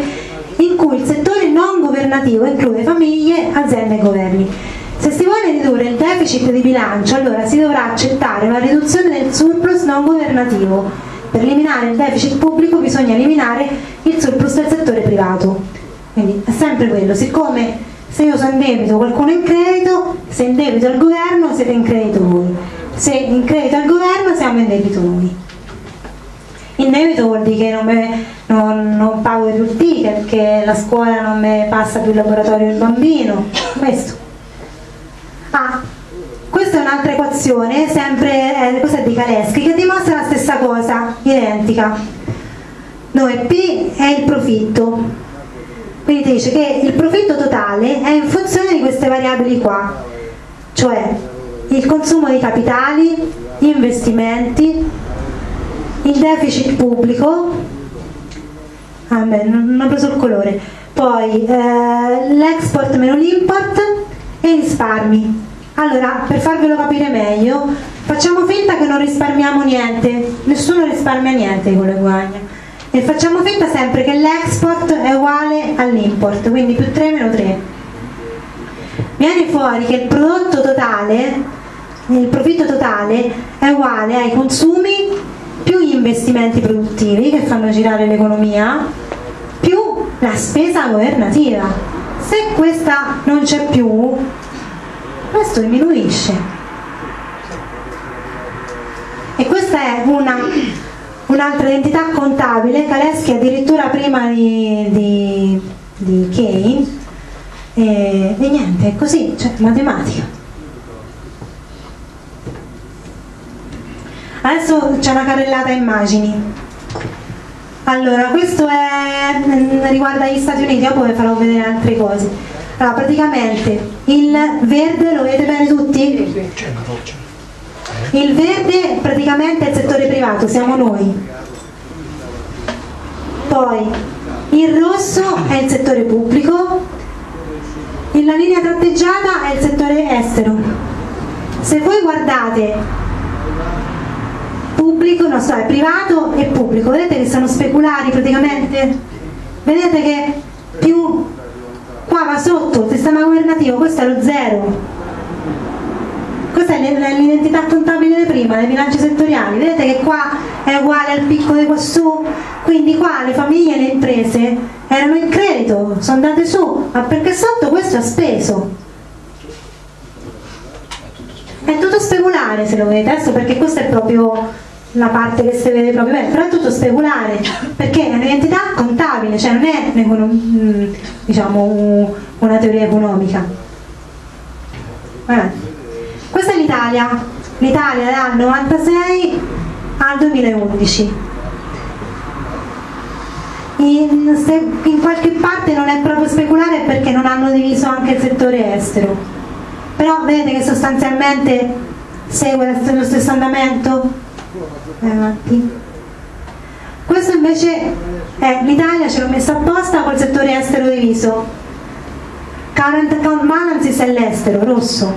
in cui il settore non governativo include famiglie, aziende e governi. Se si vuole ridurre il deficit di bilancio, allora si dovrà accettare una riduzione del surplus non governativo. Per eliminare il deficit pubblico bisogna eliminare il surplus del settore privato. Quindi è sempre quello, siccome se io sono in debito qualcuno è in credito, se in debito al governo siete in credito voi, se in credito al governo siamo in debito noi. In debito vuol dire che non pago più il ticket, che la scuola non mi passa più il laboratorio del bambino, questo. Questa è un'altra equazione, sempre questa è di Kalecki, che dimostra la stessa cosa, identica, dove P è il profitto, quindi dice che il profitto totale è in funzione di queste variabili qua, cioè il consumo di capitali, gli investimenti, il deficit pubblico, non ho preso il colore, poi l'export meno l'import e i risparmi. Allora, per farvelo capire meglio, facciamo finta che non risparmiamo niente, nessuno risparmia niente di quello che guadagna, e facciamo finta sempre che l'export è uguale all'import, quindi più 3 meno 3. Viene fuori che il prodotto totale, il profitto totale, è uguale ai consumi più gli investimenti produttivi che fanno girare l'economia, più la spesa governativa. Se questa non c'è più, questo diminuisce, e questa è un'altra identità contabile. Kalecki addirittura prima di Keynes, e niente, è così, cioè matematica. Adesso c'è una carrellata immagini. Allora, questo riguarda gli Stati Uniti, dopo vi farò vedere altre cose. Allora, praticamente il verde lo vedete bene tutti? Il verde praticamente è il settore privato, siamo noi. Poi il rosso è il settore pubblico, e la linea tratteggiata è il settore estero. Se voi guardate pubblico, no, so, è privato e pubblico, vedete che sono speculari praticamente? Vedete che più qua va sotto il sistema governativo, questo è lo zero, questa è l'identità contabile prima, dei bilanci settoriali. Vedete che qua è uguale al picco di qua su, quindi qua le famiglie e le imprese erano in credito, sono andate su, ma perché sotto questo ha speso. È tutto speculare, se lo vedete adesso, perché questo è proprio la parte che si vede proprio bene, però è tutto speculare, perché è un'entità contabile, cioè non è, diciamo, una teoria economica. Vabbè. Questa è l'Italia, l'Italia dal 96 al 2011. Se in qualche parte non è proprio speculare, perché non hanno diviso anche il settore estero, però vedete che sostanzialmente segue lo stesso andamento. Questo invece è l'Italia, ce l'ho messo apposta col settore estero diviso, current account balances è l'estero, rosso,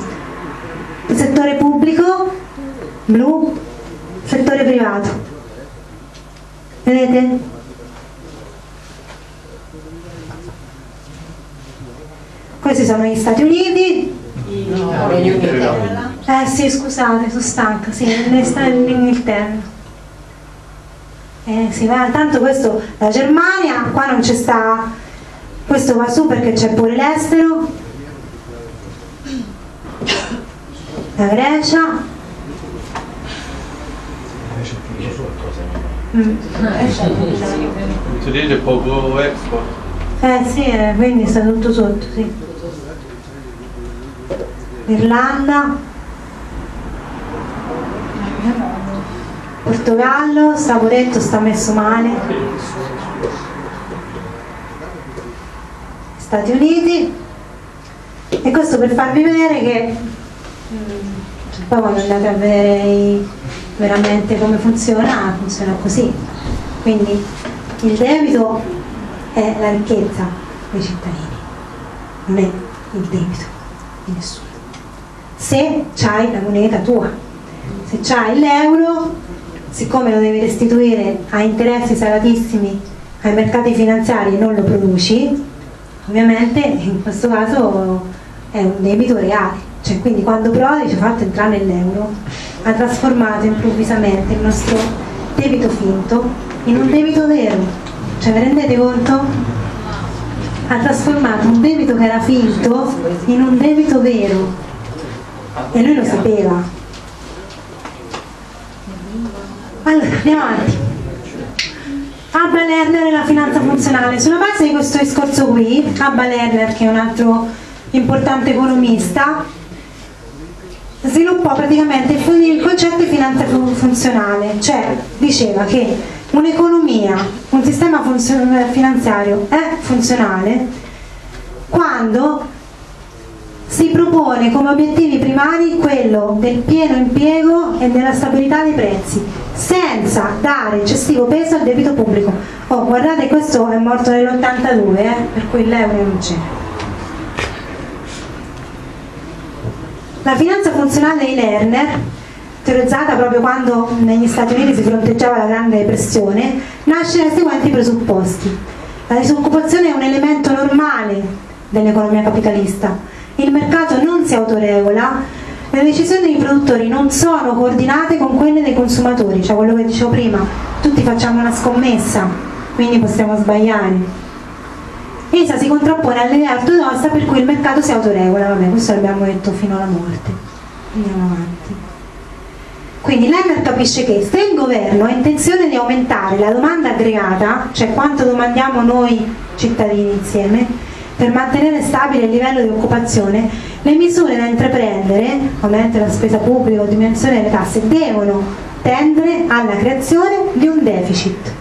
il settore pubblico, blu, settore privato, vedete? Questi sono gli Stati Uniti. Sì, scusate, sono stanca, sì, sta in Inghilterra. Sì, ma tanto questo, la Germania, qua non c'è sta, questo va su perché c'è pure l'estero, la Grecia, si dice poco export. Sì, quindi sta tutto sotto, sì. Irlanda, Portogallo, sta detto, sta messo male, Stati Uniti, e questo per farvi vedere che poi quando andate a vedere veramente come funziona, funziona così. Quindi il debito è la ricchezza dei cittadini, non è il debito di nessuno. Se c'hai la moneta tua, se c'hai l'euro, siccome lo devi restituire a interessi salatissimi ai mercati finanziari e non lo produci, ovviamente in questo caso è un debito reale, cioè quindi quando Prodi ci ha fatto entrare nell'euro, ha trasformato improvvisamente il nostro debito finto in un debito vero, cioè vi rendete conto? Ha trasformato un debito che era finto in un debito vero. E lui lo sapeva. Allora, andiamo avanti. Abba Lerner e la finanza funzionale. Sulla base di questo discorso qui, Abba Lerner, che è un altro importante economista, sviluppò praticamente il concetto di finanza funzionale, cioè diceva che un'economia, un sistema finanziario è funzionale quando si propone come obiettivi primari quello del pieno impiego e della stabilità dei prezzi, senza dare eccessivo peso al debito pubblico. Oh, guardate, questo è morto nell'82, per cui l'euro non c'è. La finanza funzionale di Lerner, teorizzata proprio quando negli Stati Uniti si fronteggiava la Grande Depressione, nasce dai seguenti presupposti. La disoccupazione è un elemento normale dell'economia capitalista. Il mercato non si autoregola, le decisioni dei produttori non sono coordinate con quelle dei consumatori, cioè quello che dicevo prima, tutti facciamo una scommessa, quindi possiamo sbagliare. Essa si contrappone all'idea ortodossa per cui il mercato si autoregola, vabbè, questo l'abbiamo detto fino alla morte. Andiamo avanti. Quindi Lerner capisce che se il governo ha intenzione di aumentare la domanda aggregata, cioè quanto domandiamo noi cittadini insieme, per mantenere stabile il livello di occupazione, le misure da intraprendere, aumento della spesa pubblica o diminuzione delle tasse, devono tendere alla creazione di un deficit.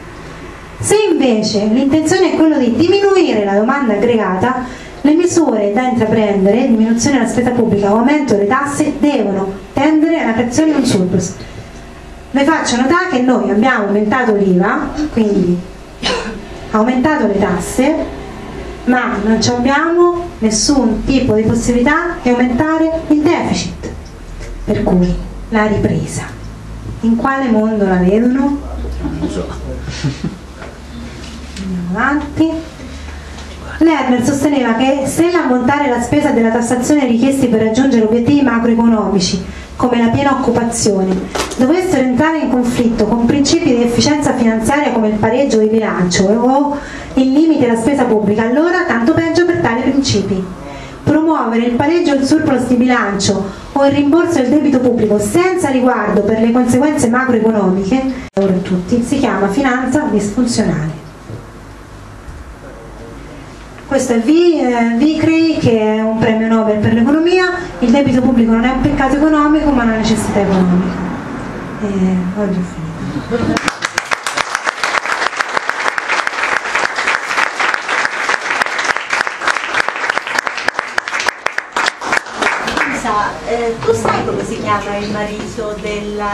Se invece l'intenzione è quella di diminuire la domanda aggregata, le misure da intraprendere, diminuzione della spesa pubblica o aumento delle tasse, devono tendere alla creazione di un surplus. Vi faccio notare che noi abbiamo aumentato l'IVA, quindi aumentato le tasse, ma non abbiamo nessun tipo di possibilità di aumentare il deficit, per cui la ripresa in quale mondo la vedono? Non so. Andiamo avanti. Lerner sosteneva che se l'ammontare e la spesa della tassazione richiesti per raggiungere obiettivi macroeconomici come la piena occupazione dovessero entrare in conflitto con principi di efficienza finanziaria come il pareggio di bilancio o il limite della spesa pubblica, allora tanto peggio per tali principi. Promuovere promuovere il pareggio e il surplus di bilancio o il rimborso del debito pubblico senza riguardo per le conseguenze macroeconomiche, ora tutti, si chiama finanza disfunzionale. Questo è Vickrey, che è un premio Nobel per l'economia. Il debito pubblico non è un peccato economico ma una necessità economica. Oggi ho finito. Tu sai come si chiama il marito della...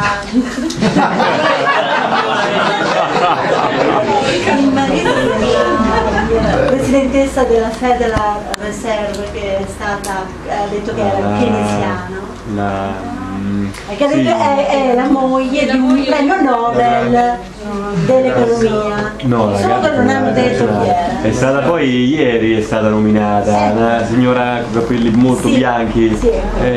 il marito della presidentessa della Federal Reserve, che è stata, ha detto che era keynesiano, che ha detto è la moglie di un premio Nobel dell'economia. No, solo che non hanno detto chi era. È stata poi ieri, è stata nominata, sì, una signora con capelli molto, sì, bianchi. Sì.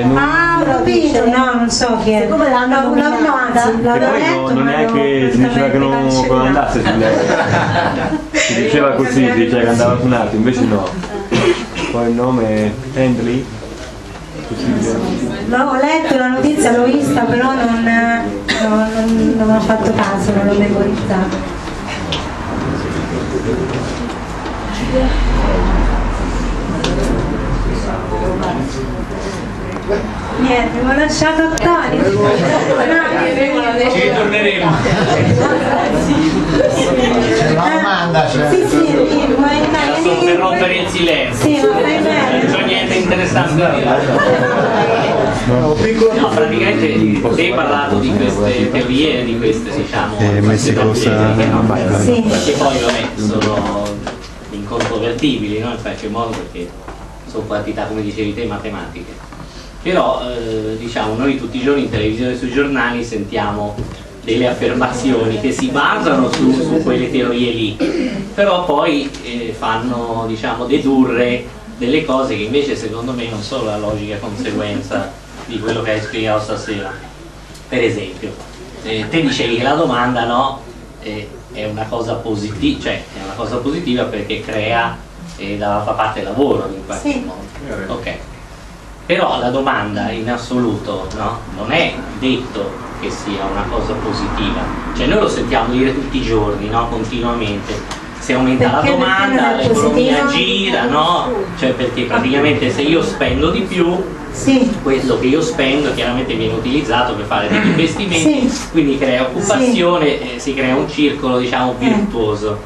Non... Ah, ho capito, no, non so chi è. Come l'hanno nominata? No, e poi detto, non è che si diceva che non andasse su lei. Si diceva così, si diceva che andava su un altro, invece no. Poi il nome è Handley. L'ho letto la notizia, l'ho vista, però non ho fatto caso, non l'ho memorizzato. Niente, mi ho lasciato attonito. Ci ritorneremo. C'è una domanda, cioè. Sì, sono per rompere il silenzio. Sì, va bene. Non c'è niente interessante da dire. No, praticamente te hai parlato di queste teorie, di queste, diciamo, che poi vabbè, sono incontrovertibili, no? In qualche modo, perché sono quantità, come dicevi te, matematiche. Però diciamo, noi tutti i giorni in televisione e sui giornali sentiamo delle affermazioni che si basano su quelle teorie lì, però poi fanno, diciamo, dedurre delle cose che invece secondo me non sono la logica conseguenza di quello che hai spiegato stasera. Per esempio, te dicevi che la domanda, no, è una cosa positiva, cioè è una cosa positiva perché crea e fa parte del lavoro in qualche, sì, modo. Ok. Però la domanda in assoluto, no, non è detto che sia una cosa positiva. Cioè noi lo sentiamo dire tutti i giorni, no, continuamente. Se aumenta perché la domanda, l'economia gira, no? Cioè perché praticamente se io spendo di più, sì, quello che io spendo chiaramente viene utilizzato per fare degli investimenti, sì, quindi crea occupazione, sì, si crea un circolo, diciamo, virtuoso.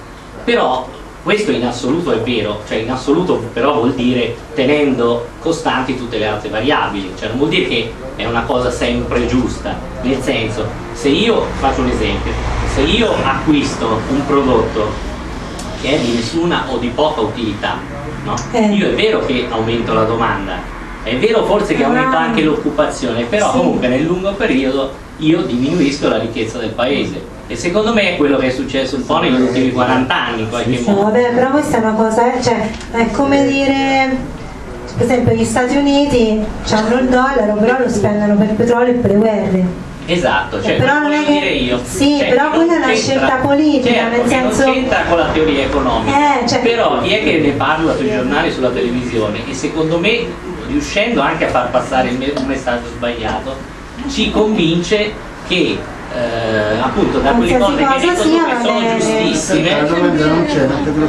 Però questo in assoluto è vero, cioè in assoluto però vuol dire tenendo costanti tutte le altre variabili, cioè non vuol dire che è una cosa sempre giusta, nel senso, se io, faccio un esempio, se io acquisto un prodotto che è di nessuna o di poca utilità, no? Io è vero che aumento la domanda, è vero forse che aumenta anche l'occupazione, però, sì, comunque nel lungo periodo io diminuisco la ricchezza del paese, e secondo me è quello che è successo un po' negli ultimi 40 anni in qualche modo. No, vabbè, però questa è una cosa, cioè, è come dire, per esempio gli Stati Uniti hanno il dollaro, però lo spendono per il petrolio e per le guerre. Esatto, cioè, però non è che... dire io, sì, cioè, però quella è una scelta politica, certo, nel senso non c'entra con la teoria economica, cioè... però chi è che ne parla sui giornali, sulla televisione, e secondo me riuscendo anche a far passare un messaggio sbagliato ci convince che appunto da quelle cose che dicono che sono giustissime,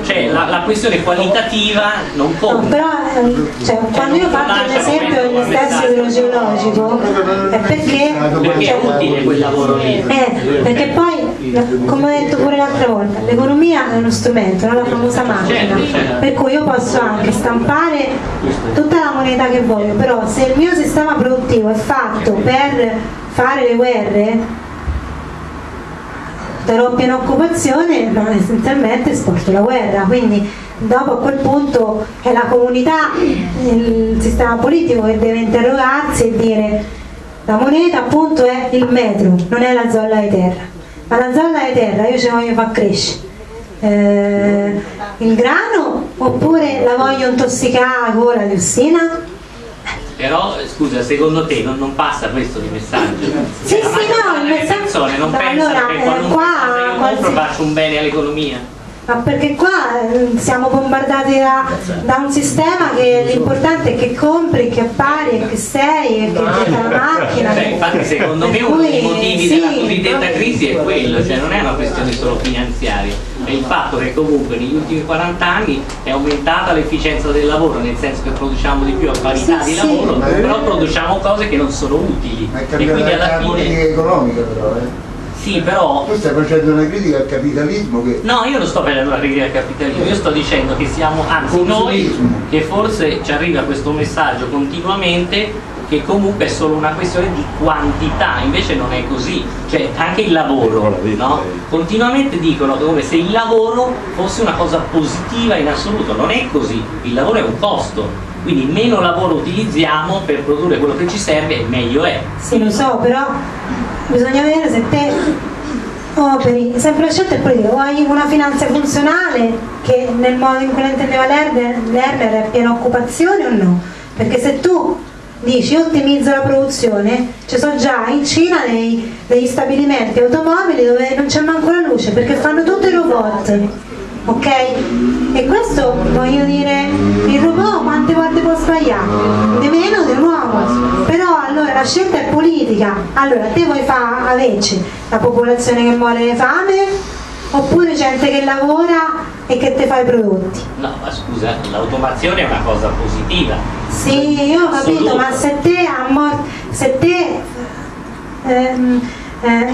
cioè la questione qualitativa non conta. No, però cioè, quando io faccio l'esempio dell'estesso idrogeologico è perché è utile quel lavoro lì, perché poi, come ho detto pure l'altra volta, l'economia è uno strumento, non la famosa macchina, per cui io posso anche stampare tutta la moneta che voglio, però se il mio sistema produttivo è fatto per fare le guerre, darò piena occupazione, ma essenzialmente sporto la guerra, quindi dopo a quel punto è la comunità, il sistema politico che deve interrogarsi e dire la moneta appunto è il metro, non è la zolla di terra, ma la zolla di terra io ce la voglio far crescere, il grano, oppure la voglio intossicare con la diossina? Però scusa, secondo te non passa questo di messaggio? Sì, la, sì, no, il messaggio non pensa allora, che qualunque cosa io compro faccio un bene all'economia. ma perché qua siamo bombardati da un sistema che l'importante è che compri, che appari, che sei, che getta la macchina. Cioè, infatti secondo me uno dei motivi della cosiddetta crisi è quello, cioè non è una questione solo finanziaria, è il fatto che comunque negli ultimi 40 anni è aumentata l'efficienza del lavoro, nel senso che produciamo di più a parità di lavoro, però produciamo cose che non sono utili. Ma è cambiata la politica economica però, Sì, però... Tu stai facendo una critica al capitalismo che... No, io non sto facendo una critica al capitalismo, io sto dicendo che siamo, anzi noi, che forse ci arriva questo messaggio continuamente, che comunque è solo una questione di quantità, invece non è così, cioè anche il lavoro, no? Continuamente dicono come se il lavoro fosse una cosa positiva in assoluto, non è così, il lavoro è un costo. Quindi meno lavoro utilizziamo per produrre quello che ci serve e meglio è. Sì, lo so, però bisogna vedere se te operi. Sempre la scelta è politica, o hai una finanza funzionale che nel modo in cui la intendeva Lerner è piena occupazione o no? Perché se tu dici ottimizzo la produzione, ci sono già in Cina degli stabilimenti automobili dove non c'è manco la luce perché fanno tutto i robot. Ok? E questo, voglio dire, il robot quante volte può sbagliare? Di meno di un uomo. Però allora la scelta è politica. Allora, te vuoi far averci la popolazione che muore di fame? Oppure gente che lavora e che te fa i prodotti? No, ma scusa, l'automazione è una cosa positiva. Sì, io ho capito, ma se te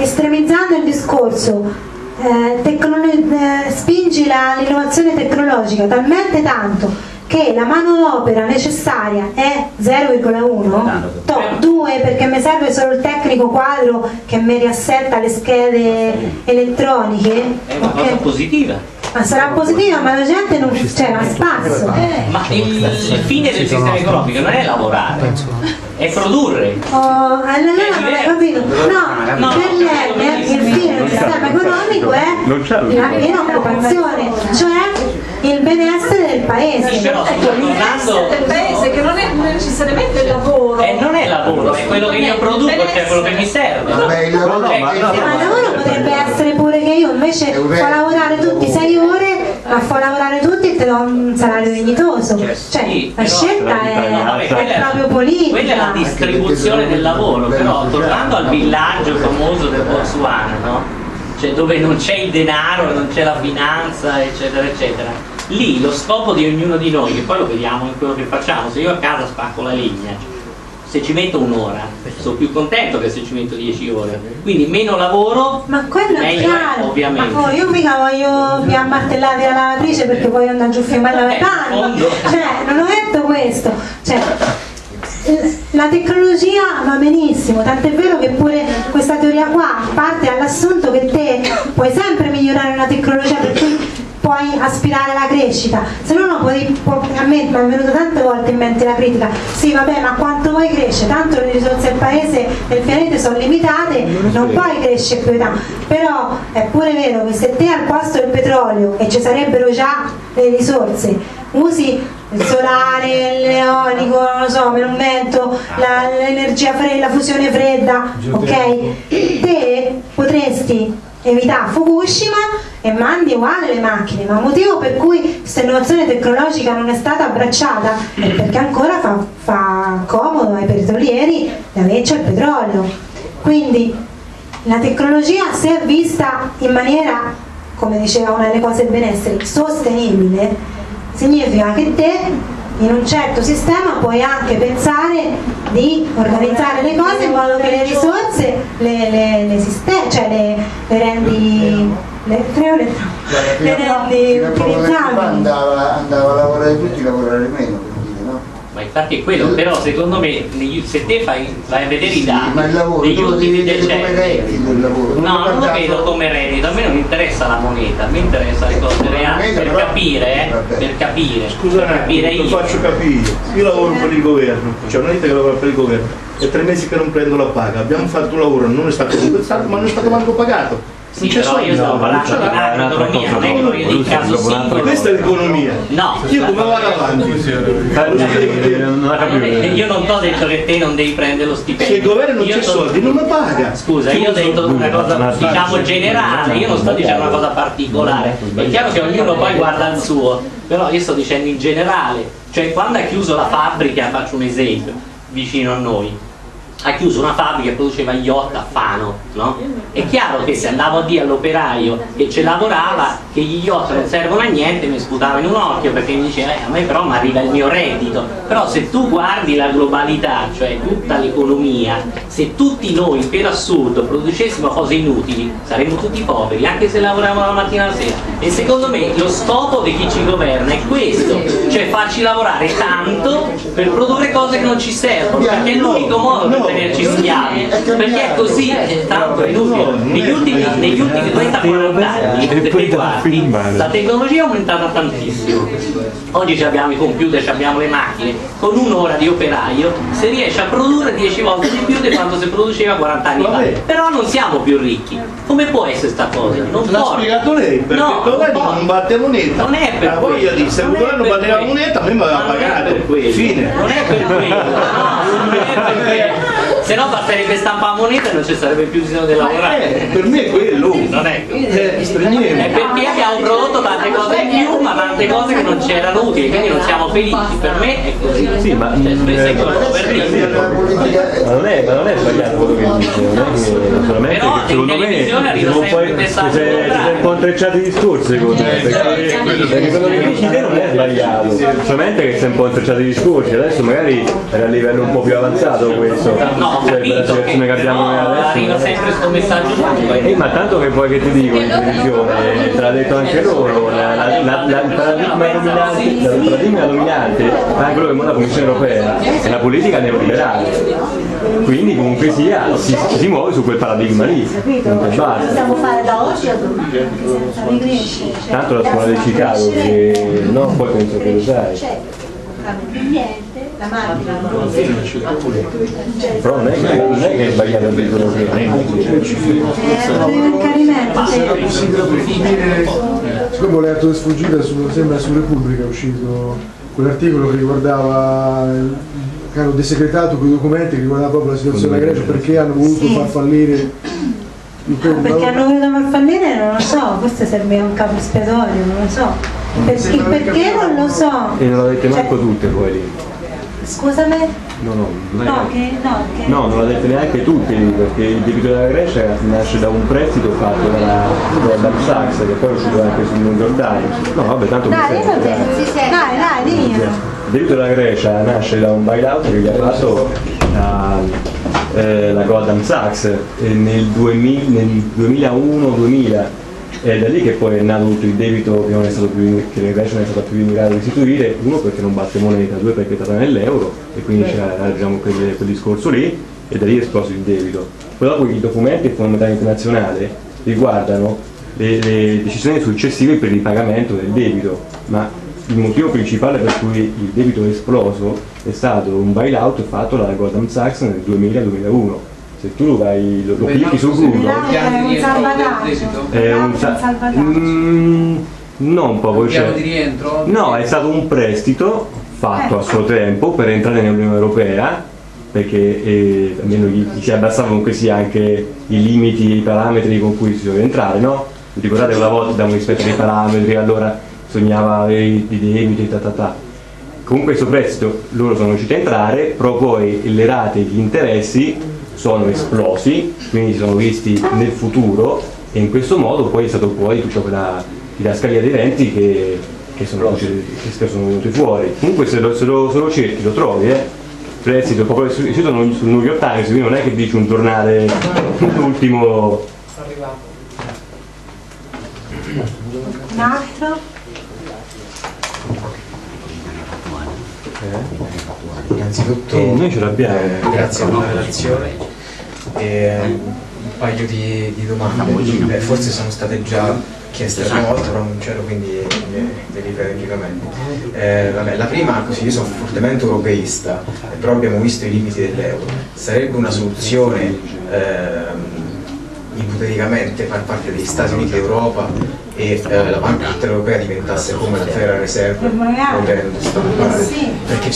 estremizzando il discorso spingi l'innovazione tecnologica talmente tanto che la manodopera necessaria è 0,1 2 perché mi serve solo il tecnico quadro che mi riassetta le schede elettroniche, è una cosa positiva. Ma sarà positiva, ma la gente non c'è spazio. Ma il fine del sistema economico non è lavorare, è produrre. Allora non hai capito. No, per Lerner il fine del sistema economico è la piena occupazione, cioè il benessere del paese. Sì, però tornando del paese che non è necessariamente il lavoro. Non è lavoro, è quello che io produco, cioè quello che mi serve. Ma il lavoro potrebbe essere pure che io invece fa lavorare tutti 6 ore, ma fa lavorare tutti e te do un salario dignitoso. Cioè la scelta è proprio politica. Quella è la distribuzione del lavoro, però tornando al villaggio famoso del Botswana, no? Cioè dove non c'è il denaro, non c'è la finanza, eccetera, eccetera. Lì lo scopo di ognuno di noi, che poi lo vediamo in quello che facciamo, se io a casa spacco la legna, se ci metto un'ora sono più contento che se ci metto 10 ore, quindi meno lavoro, ma quello è chiaro, ovviamente. Ma io mica voglio via martellare la lavatrice perché voglio andare giù fino a lavarla, cioè non ho detto questo, cioè la tecnologia va benissimo, tant'è vero che pure questa teoria qua parte all'assunto che te puoi sempre migliorare una tecnologia per cui puoi aspirare alla crescita, se no non puoi, a me mi è venuta tante volte in mente la critica, sì vabbè ma quanto vuoi crescere, tanto le risorse del paese, del pianeta sono limitate, non puoi crescere più di tanto, però è pure vero che se te al posto del petrolio, e ci sarebbero già le risorse, usi il solare, l'eolico, non lo so, per un vento, l'energia fredda, la fusione fredda, ok? Te potresti evita Fukushima e mandi uguale le macchine, ma il motivo per cui questa innovazione tecnologica non è stata abbracciata è perché ancora fa comodo ai petrolieri da averci il petrolio. Quindi la tecnologia, se vista in maniera, come diceva una delle cose del benessere, sostenibile, significa che te in un certo sistema puoi anche pensare di organizzare le cose in modo che le risorse le rendi utilizzabili. Andava a lavorare tutti, lavorare meno, quindi, no? Ma infatti è quello, però secondo me se te vai a vedere i dati degli ultimi decenni, non lo vedo come reddito, a me non mi interessa la moneta, a me interessa le cose reali, per capire. Scusa, lo faccio capire, io lavoro per il governo, cioè una vita che lavoro per il governo, è 3 mesi che non prendo la paga, abbiamo fatto un lavoro, non è stato compensato, ma non è stato manco pagato. Sì, però io stavo parlando dell'economia, non è che il caso singolo. Questa è l'economia. No. Io come vado avanti? Io non ti ho detto che te non devi prendere lo stipendio. Se il governo non c'è soldi non mi paga. Scusa, io ho detto una cosa, diciamo, generale, io non sto dicendo una cosa particolare. È chiaro che ognuno poi guarda il suo, però io sto dicendo in generale. Cioè, quando ha chiuso la fabbrica, faccio un esempio, vicino a noi, ha chiuso una fabbrica che produceva yacht a Fano, no? È chiaro che se andavo a dire all'operaio che ci lavorava che gli yacht non servono a niente, mi sputava in un occhio, perché mi diceva a me però mi arriva il mio reddito. Però se tu guardi la globalità, cioè tutta l'economia, se tutti noi per assurdo producessimo cose inutili saremmo tutti poveri, anche se lavoriamo la mattina alla sera. E secondo me lo scopo di chi ci governa è questo, cioè farci lavorare tanto per produrre cose che non ci servono, perché è l'unico modo per tenerci schiavi, perché è così, tanto è inutile. Negli ultimi 30-40 anni la tecnologia è aumentata tantissimo. Oggi abbiamo i computer, abbiamo le macchine, con un'ora di operaio si riesce a produrre 10 volte di più di quanto si produceva 40 anni fa. Però non siamo più ricchi. Come può essere sta cosa? Non l'ha spiegato lei, perché non batte moneta. Non è per quello. Se il governo batteva moneta, a me mi aveva pagato. Fine. Non è per quello. Non è per quello. Se no basterebbe stampare moneta e non ci sarebbe più bisogno di lavorare. Per me è quello. Non è perché abbiamo prodotto tante cose in più, ma tante cose che non c'erano utili, quindi non siamo felici. Per me è così. Sì, ma non è sbagliato quello che dice. Però in televisione arriva sempre questa. C'è un po' intrecciato i discorsi secondo me, perché quello che dici te non è sbagliato, solamente che c'è un po' intrecciato i discorsi. Adesso magari era a livello un po' più avanzato questo. Ho capito che arriva sempre questo messaggio ma tanto che poi che ti dico in televisione, te l'ha detto anche loro, il paradigma dominante è quello che è la Commissione Europea, è la politica neoliberale, quindi comunque sia si muove su quel paradigma lì, possiamo fare da oggi a domani, tanto la scuola di Chicago che no, poi penso che lo sai, la macchina però non è che è sbagliato il titolo, che siccome ho letto di sfuggita sembra su Repubblica è uscito quell'articolo che riguardava il caro desecretato con i documenti, che riguardava proprio la situazione della Grecia, perché hanno voluto far fallire perché hanno voluto far fallire, non lo so, questo serve un capo espiatorio, non lo so perché non lo so, e non l'avete manco tutte poi lì. Scusami? No, non l'avete neanche tutti lì, perché il debito della Grecia nasce da un prestito fatto da Goldman Sachs, che poi è uscito anche sul New York Times. No, vabbè, tanto il debito della Grecia nasce da un bailout che gli ha fatto la Goldman Sachs nel 2001-2000. È da lì che poi è nato tutto il debito che non è stato più, che la Grecia non è stata più in grado di restituire, uno perché non batte moneta, due perché è entrata nell'euro e quindi c'era quel discorso lì, e da lì è esploso il debito. Poi dopo i documenti del Fondo Monetario Internazionale riguardano le decisioni successive per il pagamento del debito, ma il motivo principale per cui il debito è esploso è stato un bailout fatto dalla Goldman Sachs nel 2000-2001. Se tu lo clicchi su Google è un salvataggio, non proprio c'è, no, è stato un prestito fatto a suo tempo per entrare nell'Unione Europea, perché almeno gli si abbassavano comunque sia anche i limiti, i parametri con cui si doveva entrare, no? Vi ricordate quella volta davamo rispetto ai parametri, allora bisognava avere i debiti Comunque questo prestito loro sono riusciti a entrare, però poi le rate e gli interessi sono esplosi, quindi si sono visti nel futuro, e in questo modo poi è stato poi tutta quella didascalia di eventi che sono venuti fuori. Comunque se lo cerchi lo trovi, prestito, proprio sono sul New York Times, quindi non è che dice un giornale l'ultimo. Un altro? Innanzitutto noi ce l'abbiamo, grazie per la relazione. Un paio di domande, forse sono state già chieste una volta, però non c'ero, quindi le ripeto unicamente. La prima, così, io sono fortemente europeista, però abbiamo visto i limiti dell'euro. Sarebbe una soluzione empiricamente far parte degli Stati Uniti d'Europa e la Banca Centrale Europea diventasse come la Federal Reserve mondiale, perché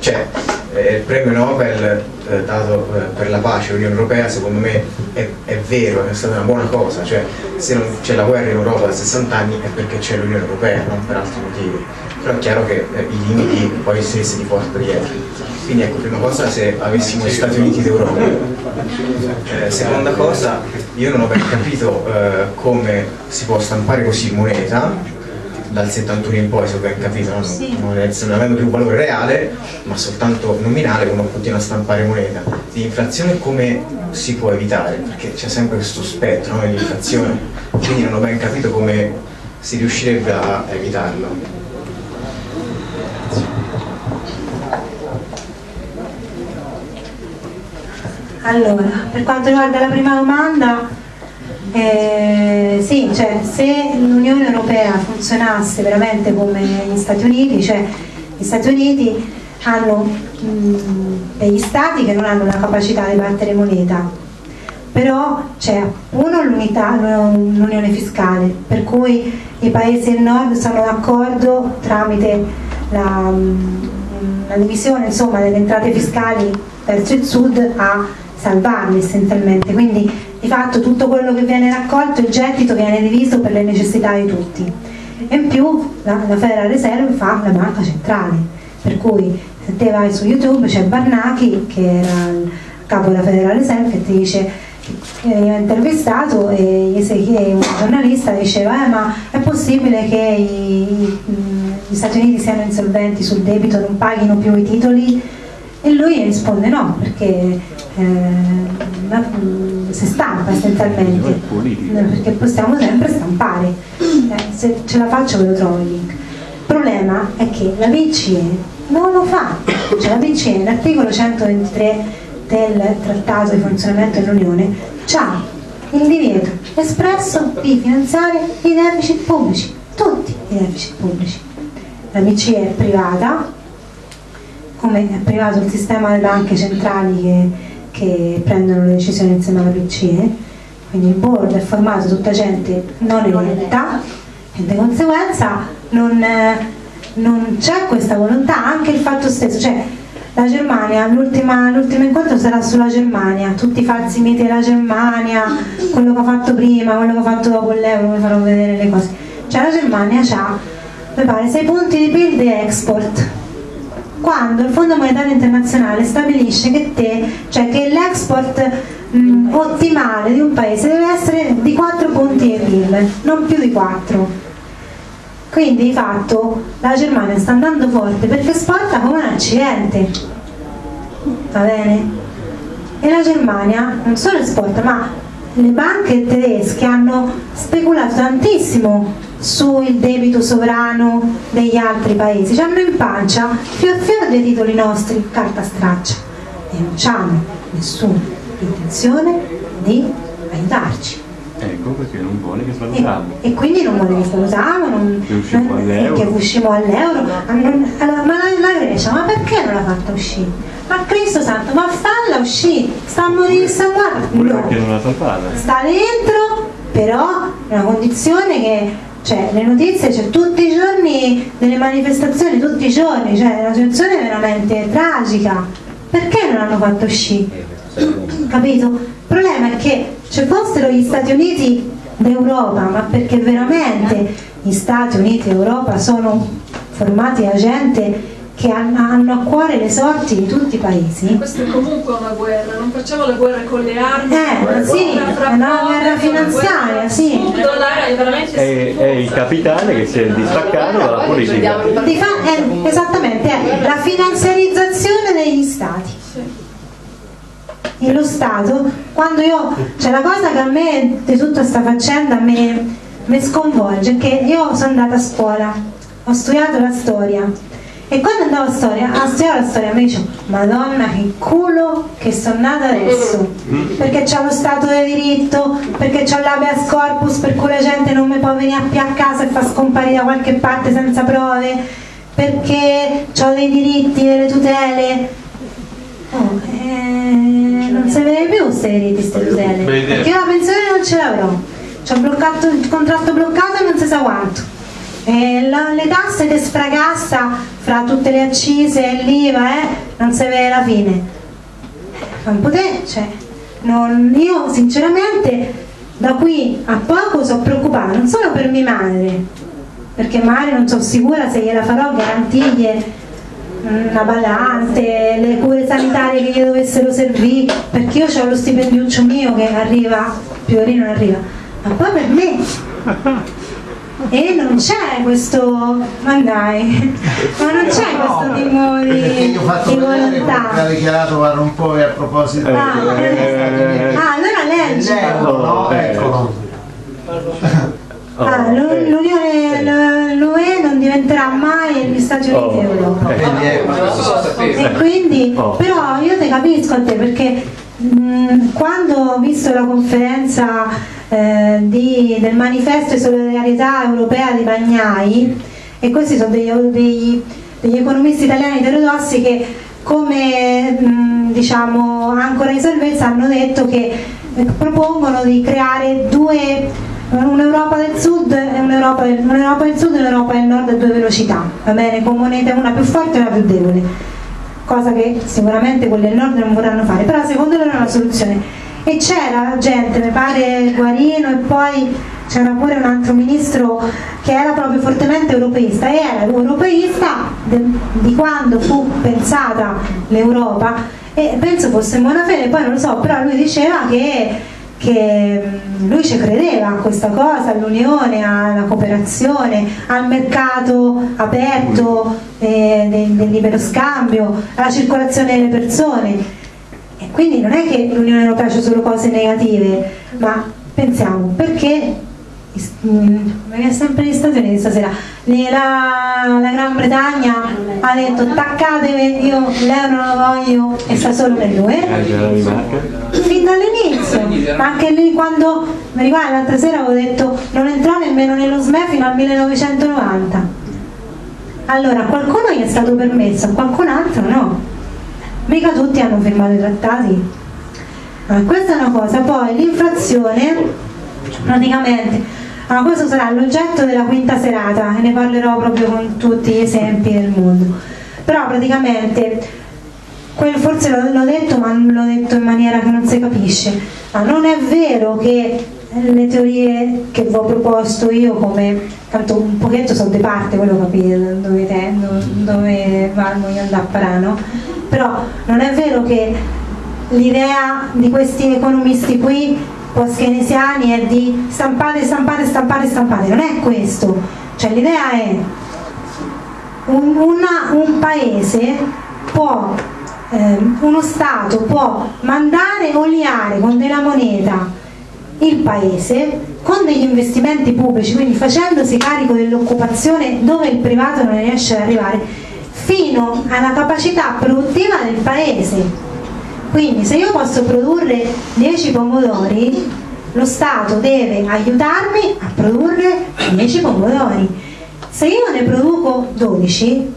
cioè, il premio Nobel dato per la pace all'Unione Europea secondo me è vero, è stata una buona cosa, cioè se non c'è la guerra in Europa da 60 anni è perché c'è l'Unione Europea, non per altri motivi, però è chiaro che i limiti poi stessi li porta dietro. Quindi ecco, prima cosa, se avessimo gli Stati Uniti d'Europa. Seconda cosa, io non ho ben capito come si può stampare così moneta, dal 71 in poi se ho ben capito, non avendo più valore reale ma soltanto nominale, uno continua a stampare moneta. L'inflazione come si può evitare? Perché c'è sempre questo spettro, no, dell'inflazione, quindi non ho ben capito come si riuscirebbe a evitarlo. Allora, per quanto riguarda la prima domanda, sì, cioè, se l'Unione Europea funzionasse veramente come gli Stati Uniti, cioè gli Stati Uniti hanno degli stati che non hanno la capacità di battere moneta, però c'è uno l'unità, l'unione fiscale, per cui i paesi del nord sono d'accordo tramite la divisione, insomma, delle entrate fiscali verso il sud a salvarli essenzialmente, quindi di fatto tutto quello che viene raccolto, il gettito viene diviso per le necessità di tutti, e in più la Federal Reserve fa la banca centrale, per cui se te vai su YouTube c'è Bernanke che era il capo della Federal Reserve che ti dice, veniva intervistato e un giornalista diceva ma è possibile che gli Stati Uniti siano insolventi sul debito, non paghino più i titoli? E lui risponde no, perché si stampa essenzialmente, perché possiamo sempre stampare, se ce la faccio ve lo trovo il link. Il problema è che la BCE non lo fa, cioè la BCE nell'articolo 123 del trattato di funzionamento dell'Unione c'ha il divieto espresso di finanziare i deficit pubblici, tutti i deficit pubblici. La BCE è privata, come è privato il sistema delle banche centrali che prendono le decisioni insieme alla BCE, quindi il board è formato tutta gente non eletta e di conseguenza non c'è questa volontà, anche il fatto stesso, cioè la Germania, l'ultimo incontro sarà sulla Germania, tutti i falsi miti della Germania, quello che ha fatto prima, quello che ha fatto dopo l'euro, vi farò vedere le cose, cioè la Germania ha, mi pare, 6 punti di PIL di export, quando il Fondo Monetario Internazionale stabilisce che che l'export ottimale di un paese deve essere di 4 punti di PIL, non più di 4. Quindi di fatto la Germania sta andando forte perché esporta come un accidente, va bene? E la Germania non solo esporta, ma le banche tedesche hanno speculato tantissimo sul debito sovrano degli altri paesi, ci hanno in pancia fior dei titoli nostri carta straccia e non hanno nessuna intenzione di aiutarci, ecco perché non vuole che svalutiamo e quindi non vuole che svalutiamo, che uscimo all'euro, allora, ma la Grecia ma perché non l'ha fatta uscire? Ma Cristo santo, ma falla uscire, sta a morire sanguato, no, perché non l'ha salvata, sta dentro però una condizione che, cioè, le notizie, cioè, tutti i giorni delle manifestazioni, tutti i giorni, cioè la situazione è veramente tragica, perché non hanno fatto uscire? Capito? Il problema è che ci fossero gli Stati Uniti d'Europa, ma perché veramente gli Stati Uniti d'Europa sono formati da gente che hanno a cuore le sorti di tutti i paesi. Questa è comunque una guerra, non facciamo la guerra con le armi, sì, è una guerra finanziaria, guerra, sì. È il capitale che si è distaccato dalla politica. Esattamente, è la finanziarizzazione degli stati. E lo Stato, quando io, cioè la cosa che a me di tutta questa faccenda mi sconvolge, è che io sono andata a scuola, ho studiato la storia. E quando andavo a studiare la storia mi dicevo, madonna che culo che sono nata adesso, perché c'è lo stato di diritto, perché c'è l'habeas corpus per cui la gente non mi può venire più a casa e fa scomparire da qualche parte senza prove, perché ho dei diritti, delle tutele, non si vede più queste diritti, queste tutele, perché la pensione euro, ci ha bloccato il contratto bloccato e non si sa quanto, le tasse che sfragassa fra tutte le accise e l'IVA, non si vede la fine, non potete, cioè, io sinceramente da qui a poco sono preoccupata non solo per mia madre, perché magari non sono sicura se gliela farò garantirgli una pagante, le cure sanitarie che gli dovessero servire, perché io ho lo stipendiuccio mio che arriva, più o meno non arriva, ma poi per me, e non c'è questo, ma dai, ma non c'è questo timore di volontà. L'ha dichiarato guarda un po' e a proposito allora leggi. L'UE non diventerà mai gli Stati Uniti e quindi però io te capisco a te, perché quando ho visto la conferenza del manifesto di solidarietà europea di Bagnai, e questi sono degli economisti italiani eterodossi che come diciamo ancora in salvezza hanno detto che propongono di creare due, un'Europa del Sud e un'Europa del Sud e un'Europa del Nord a due velocità, va bene, con moneta una più forte e una più debole, cosa che sicuramente quelle del Nord non vorranno fare, però secondo loro è una soluzione. E c'era gente, mi pare Guarino, e poi c'era pure un altro ministro che era proprio fortemente europeista, e era europeista di quando fu pensata l'Europa, e penso fosse in buona fede, poi non lo so, però lui diceva che lui ci credeva a questa cosa, all'unione, alla cooperazione, al mercato aperto del libero scambio, alla circolazione delle persone, e quindi non è che l'Unione Europea c'è solo cose negative, ma pensiamo perché è sempre gli Stati Uniti stasera, la Gran Bretagna ha detto attaccatevi, io l'euro non lo voglio e sta solo per lui fin dall'inizio, ma anche lì quando mi ricordo l'altra sera avevo detto non entrò nemmeno nello SME fino al 1990. Allora qualcuno gli è stato permesso, qualcun altro no, mica tutti hanno firmato i trattati, ma questa è una cosa. Poi l'inflazione praticamente, allora, questo sarà l'oggetto della quinta serata e ne parlerò proprio con tutti gli esempi del mondo, però praticamente forse l'ho detto, ma l'ho detto in maniera che non si capisce, ma non è vero che le teorie che vi ho proposto io, come tanto un pochetto sono di parte, quello capite dove vanno io andare a parano, però non è vero che l'idea di questi economisti qui post-keynesiani è di stampare, non è questo, cioè l'idea è un paese può, uno Stato può mandare oliare con della moneta il paese con degli investimenti pubblici, quindi facendosi carico dell'occupazione dove il privato non riesce ad arrivare, fino alla capacità produttiva del paese. Quindi se io posso produrre 10 pomodori, lo Stato deve aiutarmi a produrre 10 pomodori. Se io ne produco 12,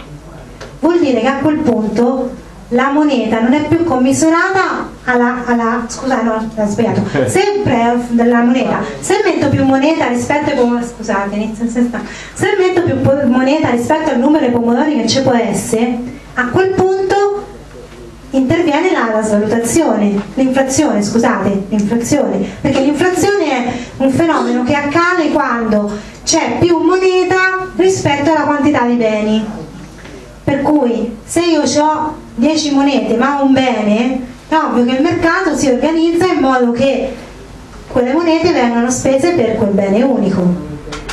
vuol dire che a quel punto la moneta non è più commisurata alla scusate, no, ho sbagliato. Sempre della moneta. Se metto più moneta rispetto ai pomodori, scusate, inizio a sesta. Se metto più moneta rispetto al numero di pomodori che ci può essere, a quel punto interviene la svalutazione, l'inflazione, scusate, l'inflazione, perché l'inflazione è un fenomeno che accade quando c'è più moneta rispetto alla quantità di beni, per cui se io ho 10 monete ma un bene, è ovvio che il mercato si organizza in modo che quelle monete vengano spese per quel bene unico.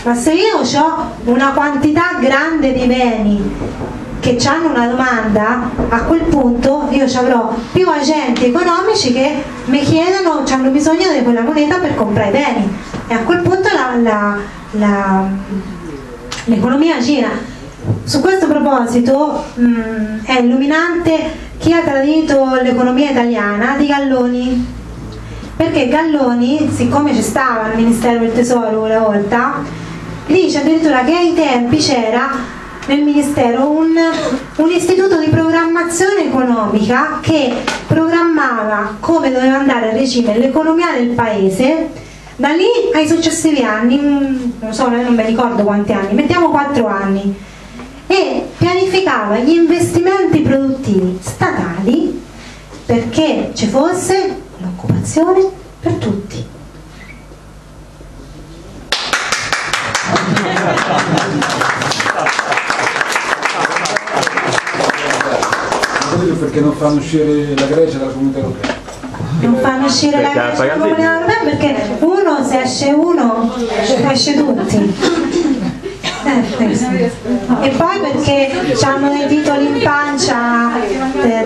Ma se io ho una quantità grande di beni che hanno una domanda, a quel punto io ci avrò più agenti economici che mi chiedono, hanno bisogno di quella moneta per comprare i beni, e a quel punto l'economia gira. Su questo proposito è illuminante Chi ha tradito l'economia italiana di Galloni, perché Galloni, siccome ci stava al Ministero del Tesoro una volta, dice addirittura che ai tempi c'era nel Ministero un istituto di programmazione economica che programmava come doveva andare a regime l'economia del paese Da lì ai successivi anni, non so, non mi ricordo quanti anni, mettiamo 4 anni, e pianificava gli investimenti produttivi statali perché ci fosse l'occupazione per tutti. Perché non fanno uscire la Grecia dalla comunità europea? Non fanno uscire la Grecia dalla comunità europea perché uno, se esce uno, esce tutti. E poi perché hanno dei titoli in pancia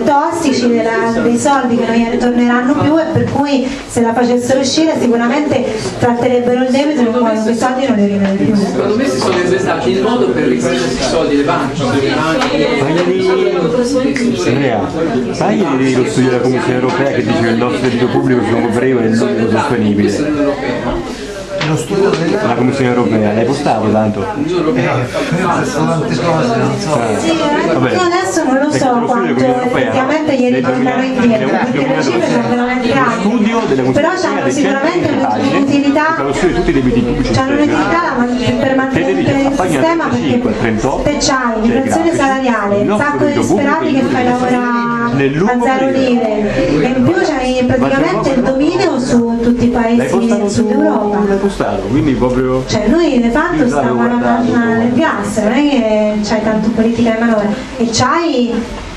tossici, dei soldi che non ritorneranno più, e per cui se la facessero uscire sicuramente tratterebbero il debito e poi quei soldi non li arriveranno più. Secondo me si sono inventati il modo per riprendersi i soldi le banche. Sai lo studio della Commissione Europea che dice che il nostro debito pubblico è lungo breve e non sostenibile? Lo studio della Commissione Europea, l'hai postato tanto? Io adesso non lo so quanto effettivamente gli ritornano indietro, perché le cifre sono veramente grandi, però hanno sicuramente un'utilità, hanno un'utilità per mantenere il sistema, perché se c'hai l'inflazione salariale, un sacco di disperati che fai lavorare a 0 lire, e in più c'hai praticamente il dominio su tutti i paesi del sud Europa. Quindi proprio, cioè noi di fatto stiamo alla canna del gas, non è che c'hai tanto politica di manovra, e c'hai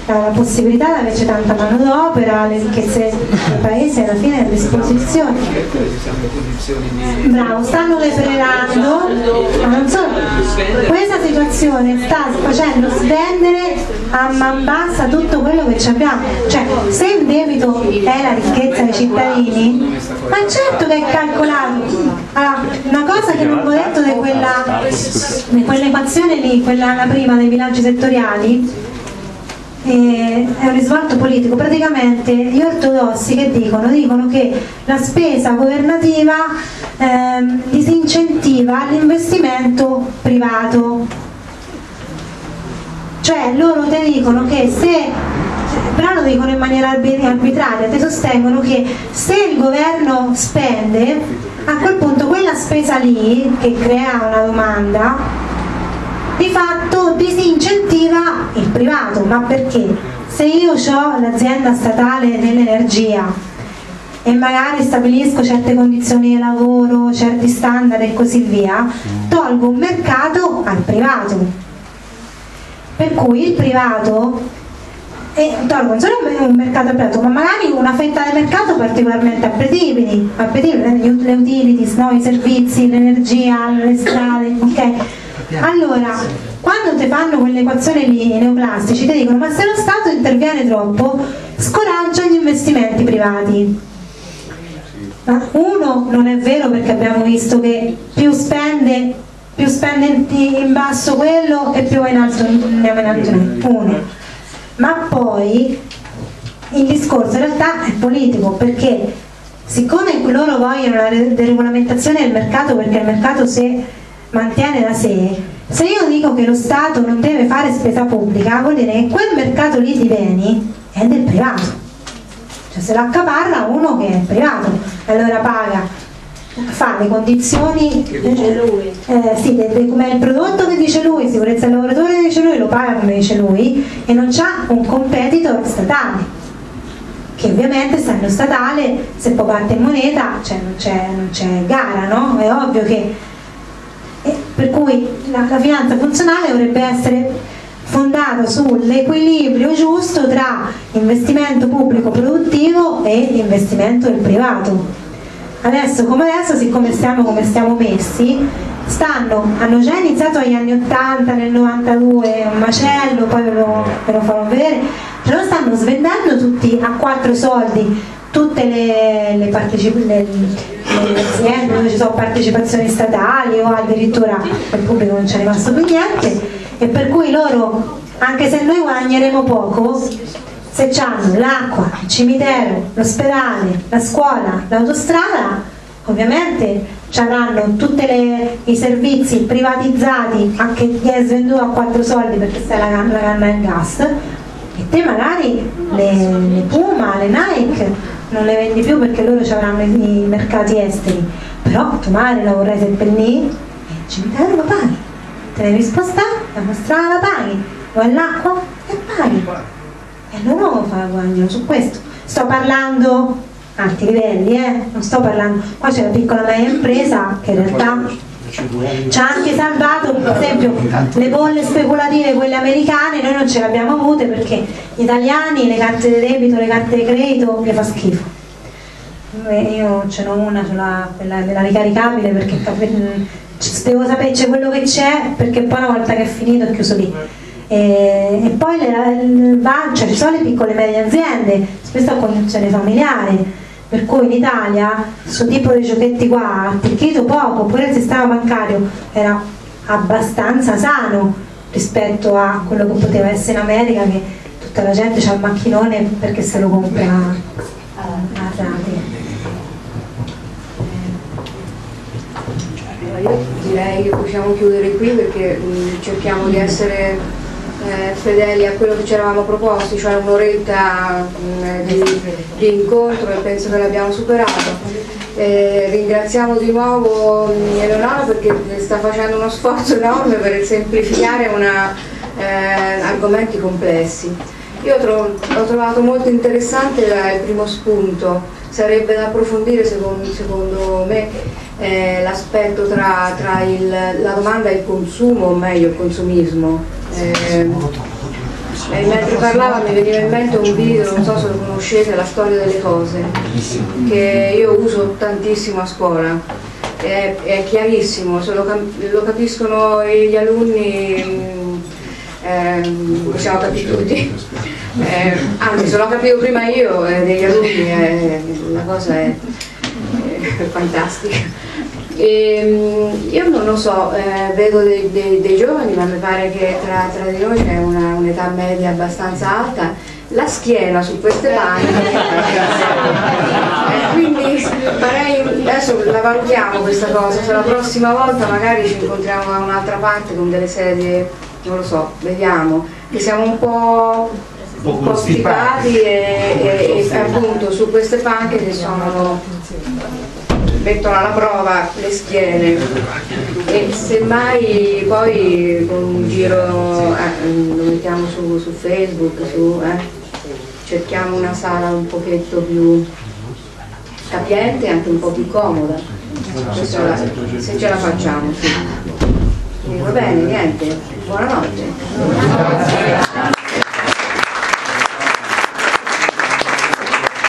la possibilità di averci tanta manodopera, le ricchezze del paese alla fine è a disposizione. Bravo, stanno reperendo, ma non so, questa situazione sta facendo spendere a man bassa tutto quello che abbiamo, cioè se il debito è la ricchezza dei cittadini, ma certo che è calcolato. Allora, una cosa che non ho detto di quell'equazione lì, quella la prima dei bilanci settoriali, è un risvolto politico. Praticamente gli ortodossi che dicono che la spesa governativa disincentiva l'investimento privato, cioè loro te dicono che se, però lo dicono in maniera arbitraria, te sostengono che se il governo spende, a quel punto quella spesa lì che crea una domanda di fatto disincentiva il privato. Ma perché? Se io ho l'azienda statale dell'energia e magari stabilisco certe condizioni di lavoro, certi standard e così via, tolgo un mercato al privato, per cui il privato, e tolgo non solo un mercato al privato, ma magari una fetta del mercato particolarmente appetibile, le utilities, no? I servizi, l'energia, le strade, ok? Allora, quando ti fanno quell'equazione lì, i neoclassici ti dicono ma se lo Stato interviene troppo scoraggia gli investimenti privati. Ma uno, non è vero, perché abbiamo visto che più spende in basso quello e più in alto andiamo in alto uno. Ma poi il discorso in realtà è politico, perché siccome loro vogliono la deregolamentazione del mercato, perché il mercato se mantiene da sé, se io dico che lo Stato non deve fare spesa pubblica, vuol dire che quel mercato lì di beni è del privato, cioè se lo accaparra uno che è privato, allora paga, fa le condizioni come il prodotto che dice lui, sicurezza del lavoratore che dice lui, lo paga come dice lui, e non c'ha un competitor statale, che ovviamente essendo statale se può battere in moneta, cioè non c'è gara, no? È ovvio che, per cui la finanza funzionale dovrebbe essere fondata sull'equilibrio giusto tra investimento pubblico produttivo e investimento del privato. Adesso come adesso, siccome stiamo come stiamo messi, hanno già iniziato agli anni 80, nel 92, un macello, poi ve lo farò vedere, però stanno svendendo tutti a 4 soldi tutte le aziende dove ci sono partecipazioni statali, o addirittura al pubblico non c'è rimasto più niente, e per cui loro, anche se noi guadagneremo poco, se hanno l'acqua, il cimitero, l'ospedale, la scuola, l'autostrada, ovviamente ci avranno tutti i servizi privatizzati, anche chi è svenduto a 4 soldi perché sta la canna in gas, e te magari le Puma, le Nike non le vendi più perché loro ci avranno i mercati esteri, però tu mare la vorrai seppellire, cimitero lo paghi, te devi spostare, la mostrata la paghi, vuoi l'acqua e paghi, e allora non fa guadagno su questo. Sto parlando alti livelli, non sto parlando, qua c'è una piccola media impresa che in realtà ci ha anche salvato, per esempio, le bolle speculative, quelle americane, noi non ce le abbiamo avute perché gli italiani le carte di debito, le carte di credito, le fa schifo. Io ce n'ho una, quella ricaricabile, perché devo sapere c'è quello che c'è, perché poi una volta che è finito è chiuso lì. E poi cioè, ci sono le piccole e medie aziende, spesso a conduzione familiare. Per cui in Italia questo tipo di giochetti qua ha attecchito poco, oppure il sistema bancario era abbastanza sano rispetto a quello che poteva essere in America, che tutta la gente ha il macchinone perché se lo compra a rate. Io direi che possiamo chiudere qui, perché cerchiamo di essere fedeli a quello che ci eravamo proposti, cioè un'oretta di incontro, e penso che l'abbiamo superato. Ringraziamo di nuovo Eleonora perché sta facendo uno sforzo enorme per semplificare argomenti complessi. Io ho trovato molto interessante il primo spunto, sarebbe da approfondire secondo me l'aspetto tra la domanda e il consumo, o meglio il consumismo. Mentre parlava mi veniva in mente un video, non so se lo conoscete, La storia delle cose, che io uso tantissimo a scuola, è chiarissimo, se lo capiscono gli alunni, possiamo capire tutti, anzi se l'ho capito prima io degli alunni, la cosa è fantastica. Io non lo so, vedo dei giovani, ma mi pare che tra di noi c'è un'età media abbastanza alta, la schiena su queste panche quindi farei, adesso la valutiamo questa cosa, se la prossima volta magari ci incontriamo da un'altra parte con delle sedie, non lo so, vediamo, che siamo un po' stipati e appunto su queste panche che mettono alla prova le schiene, e semmai poi con un giro lo mettiamo su Facebook, cerchiamo una sala un pochetto più capiente e anche un po' più comoda, se ce la facciamo. Sì. Va bene, niente, buonanotte.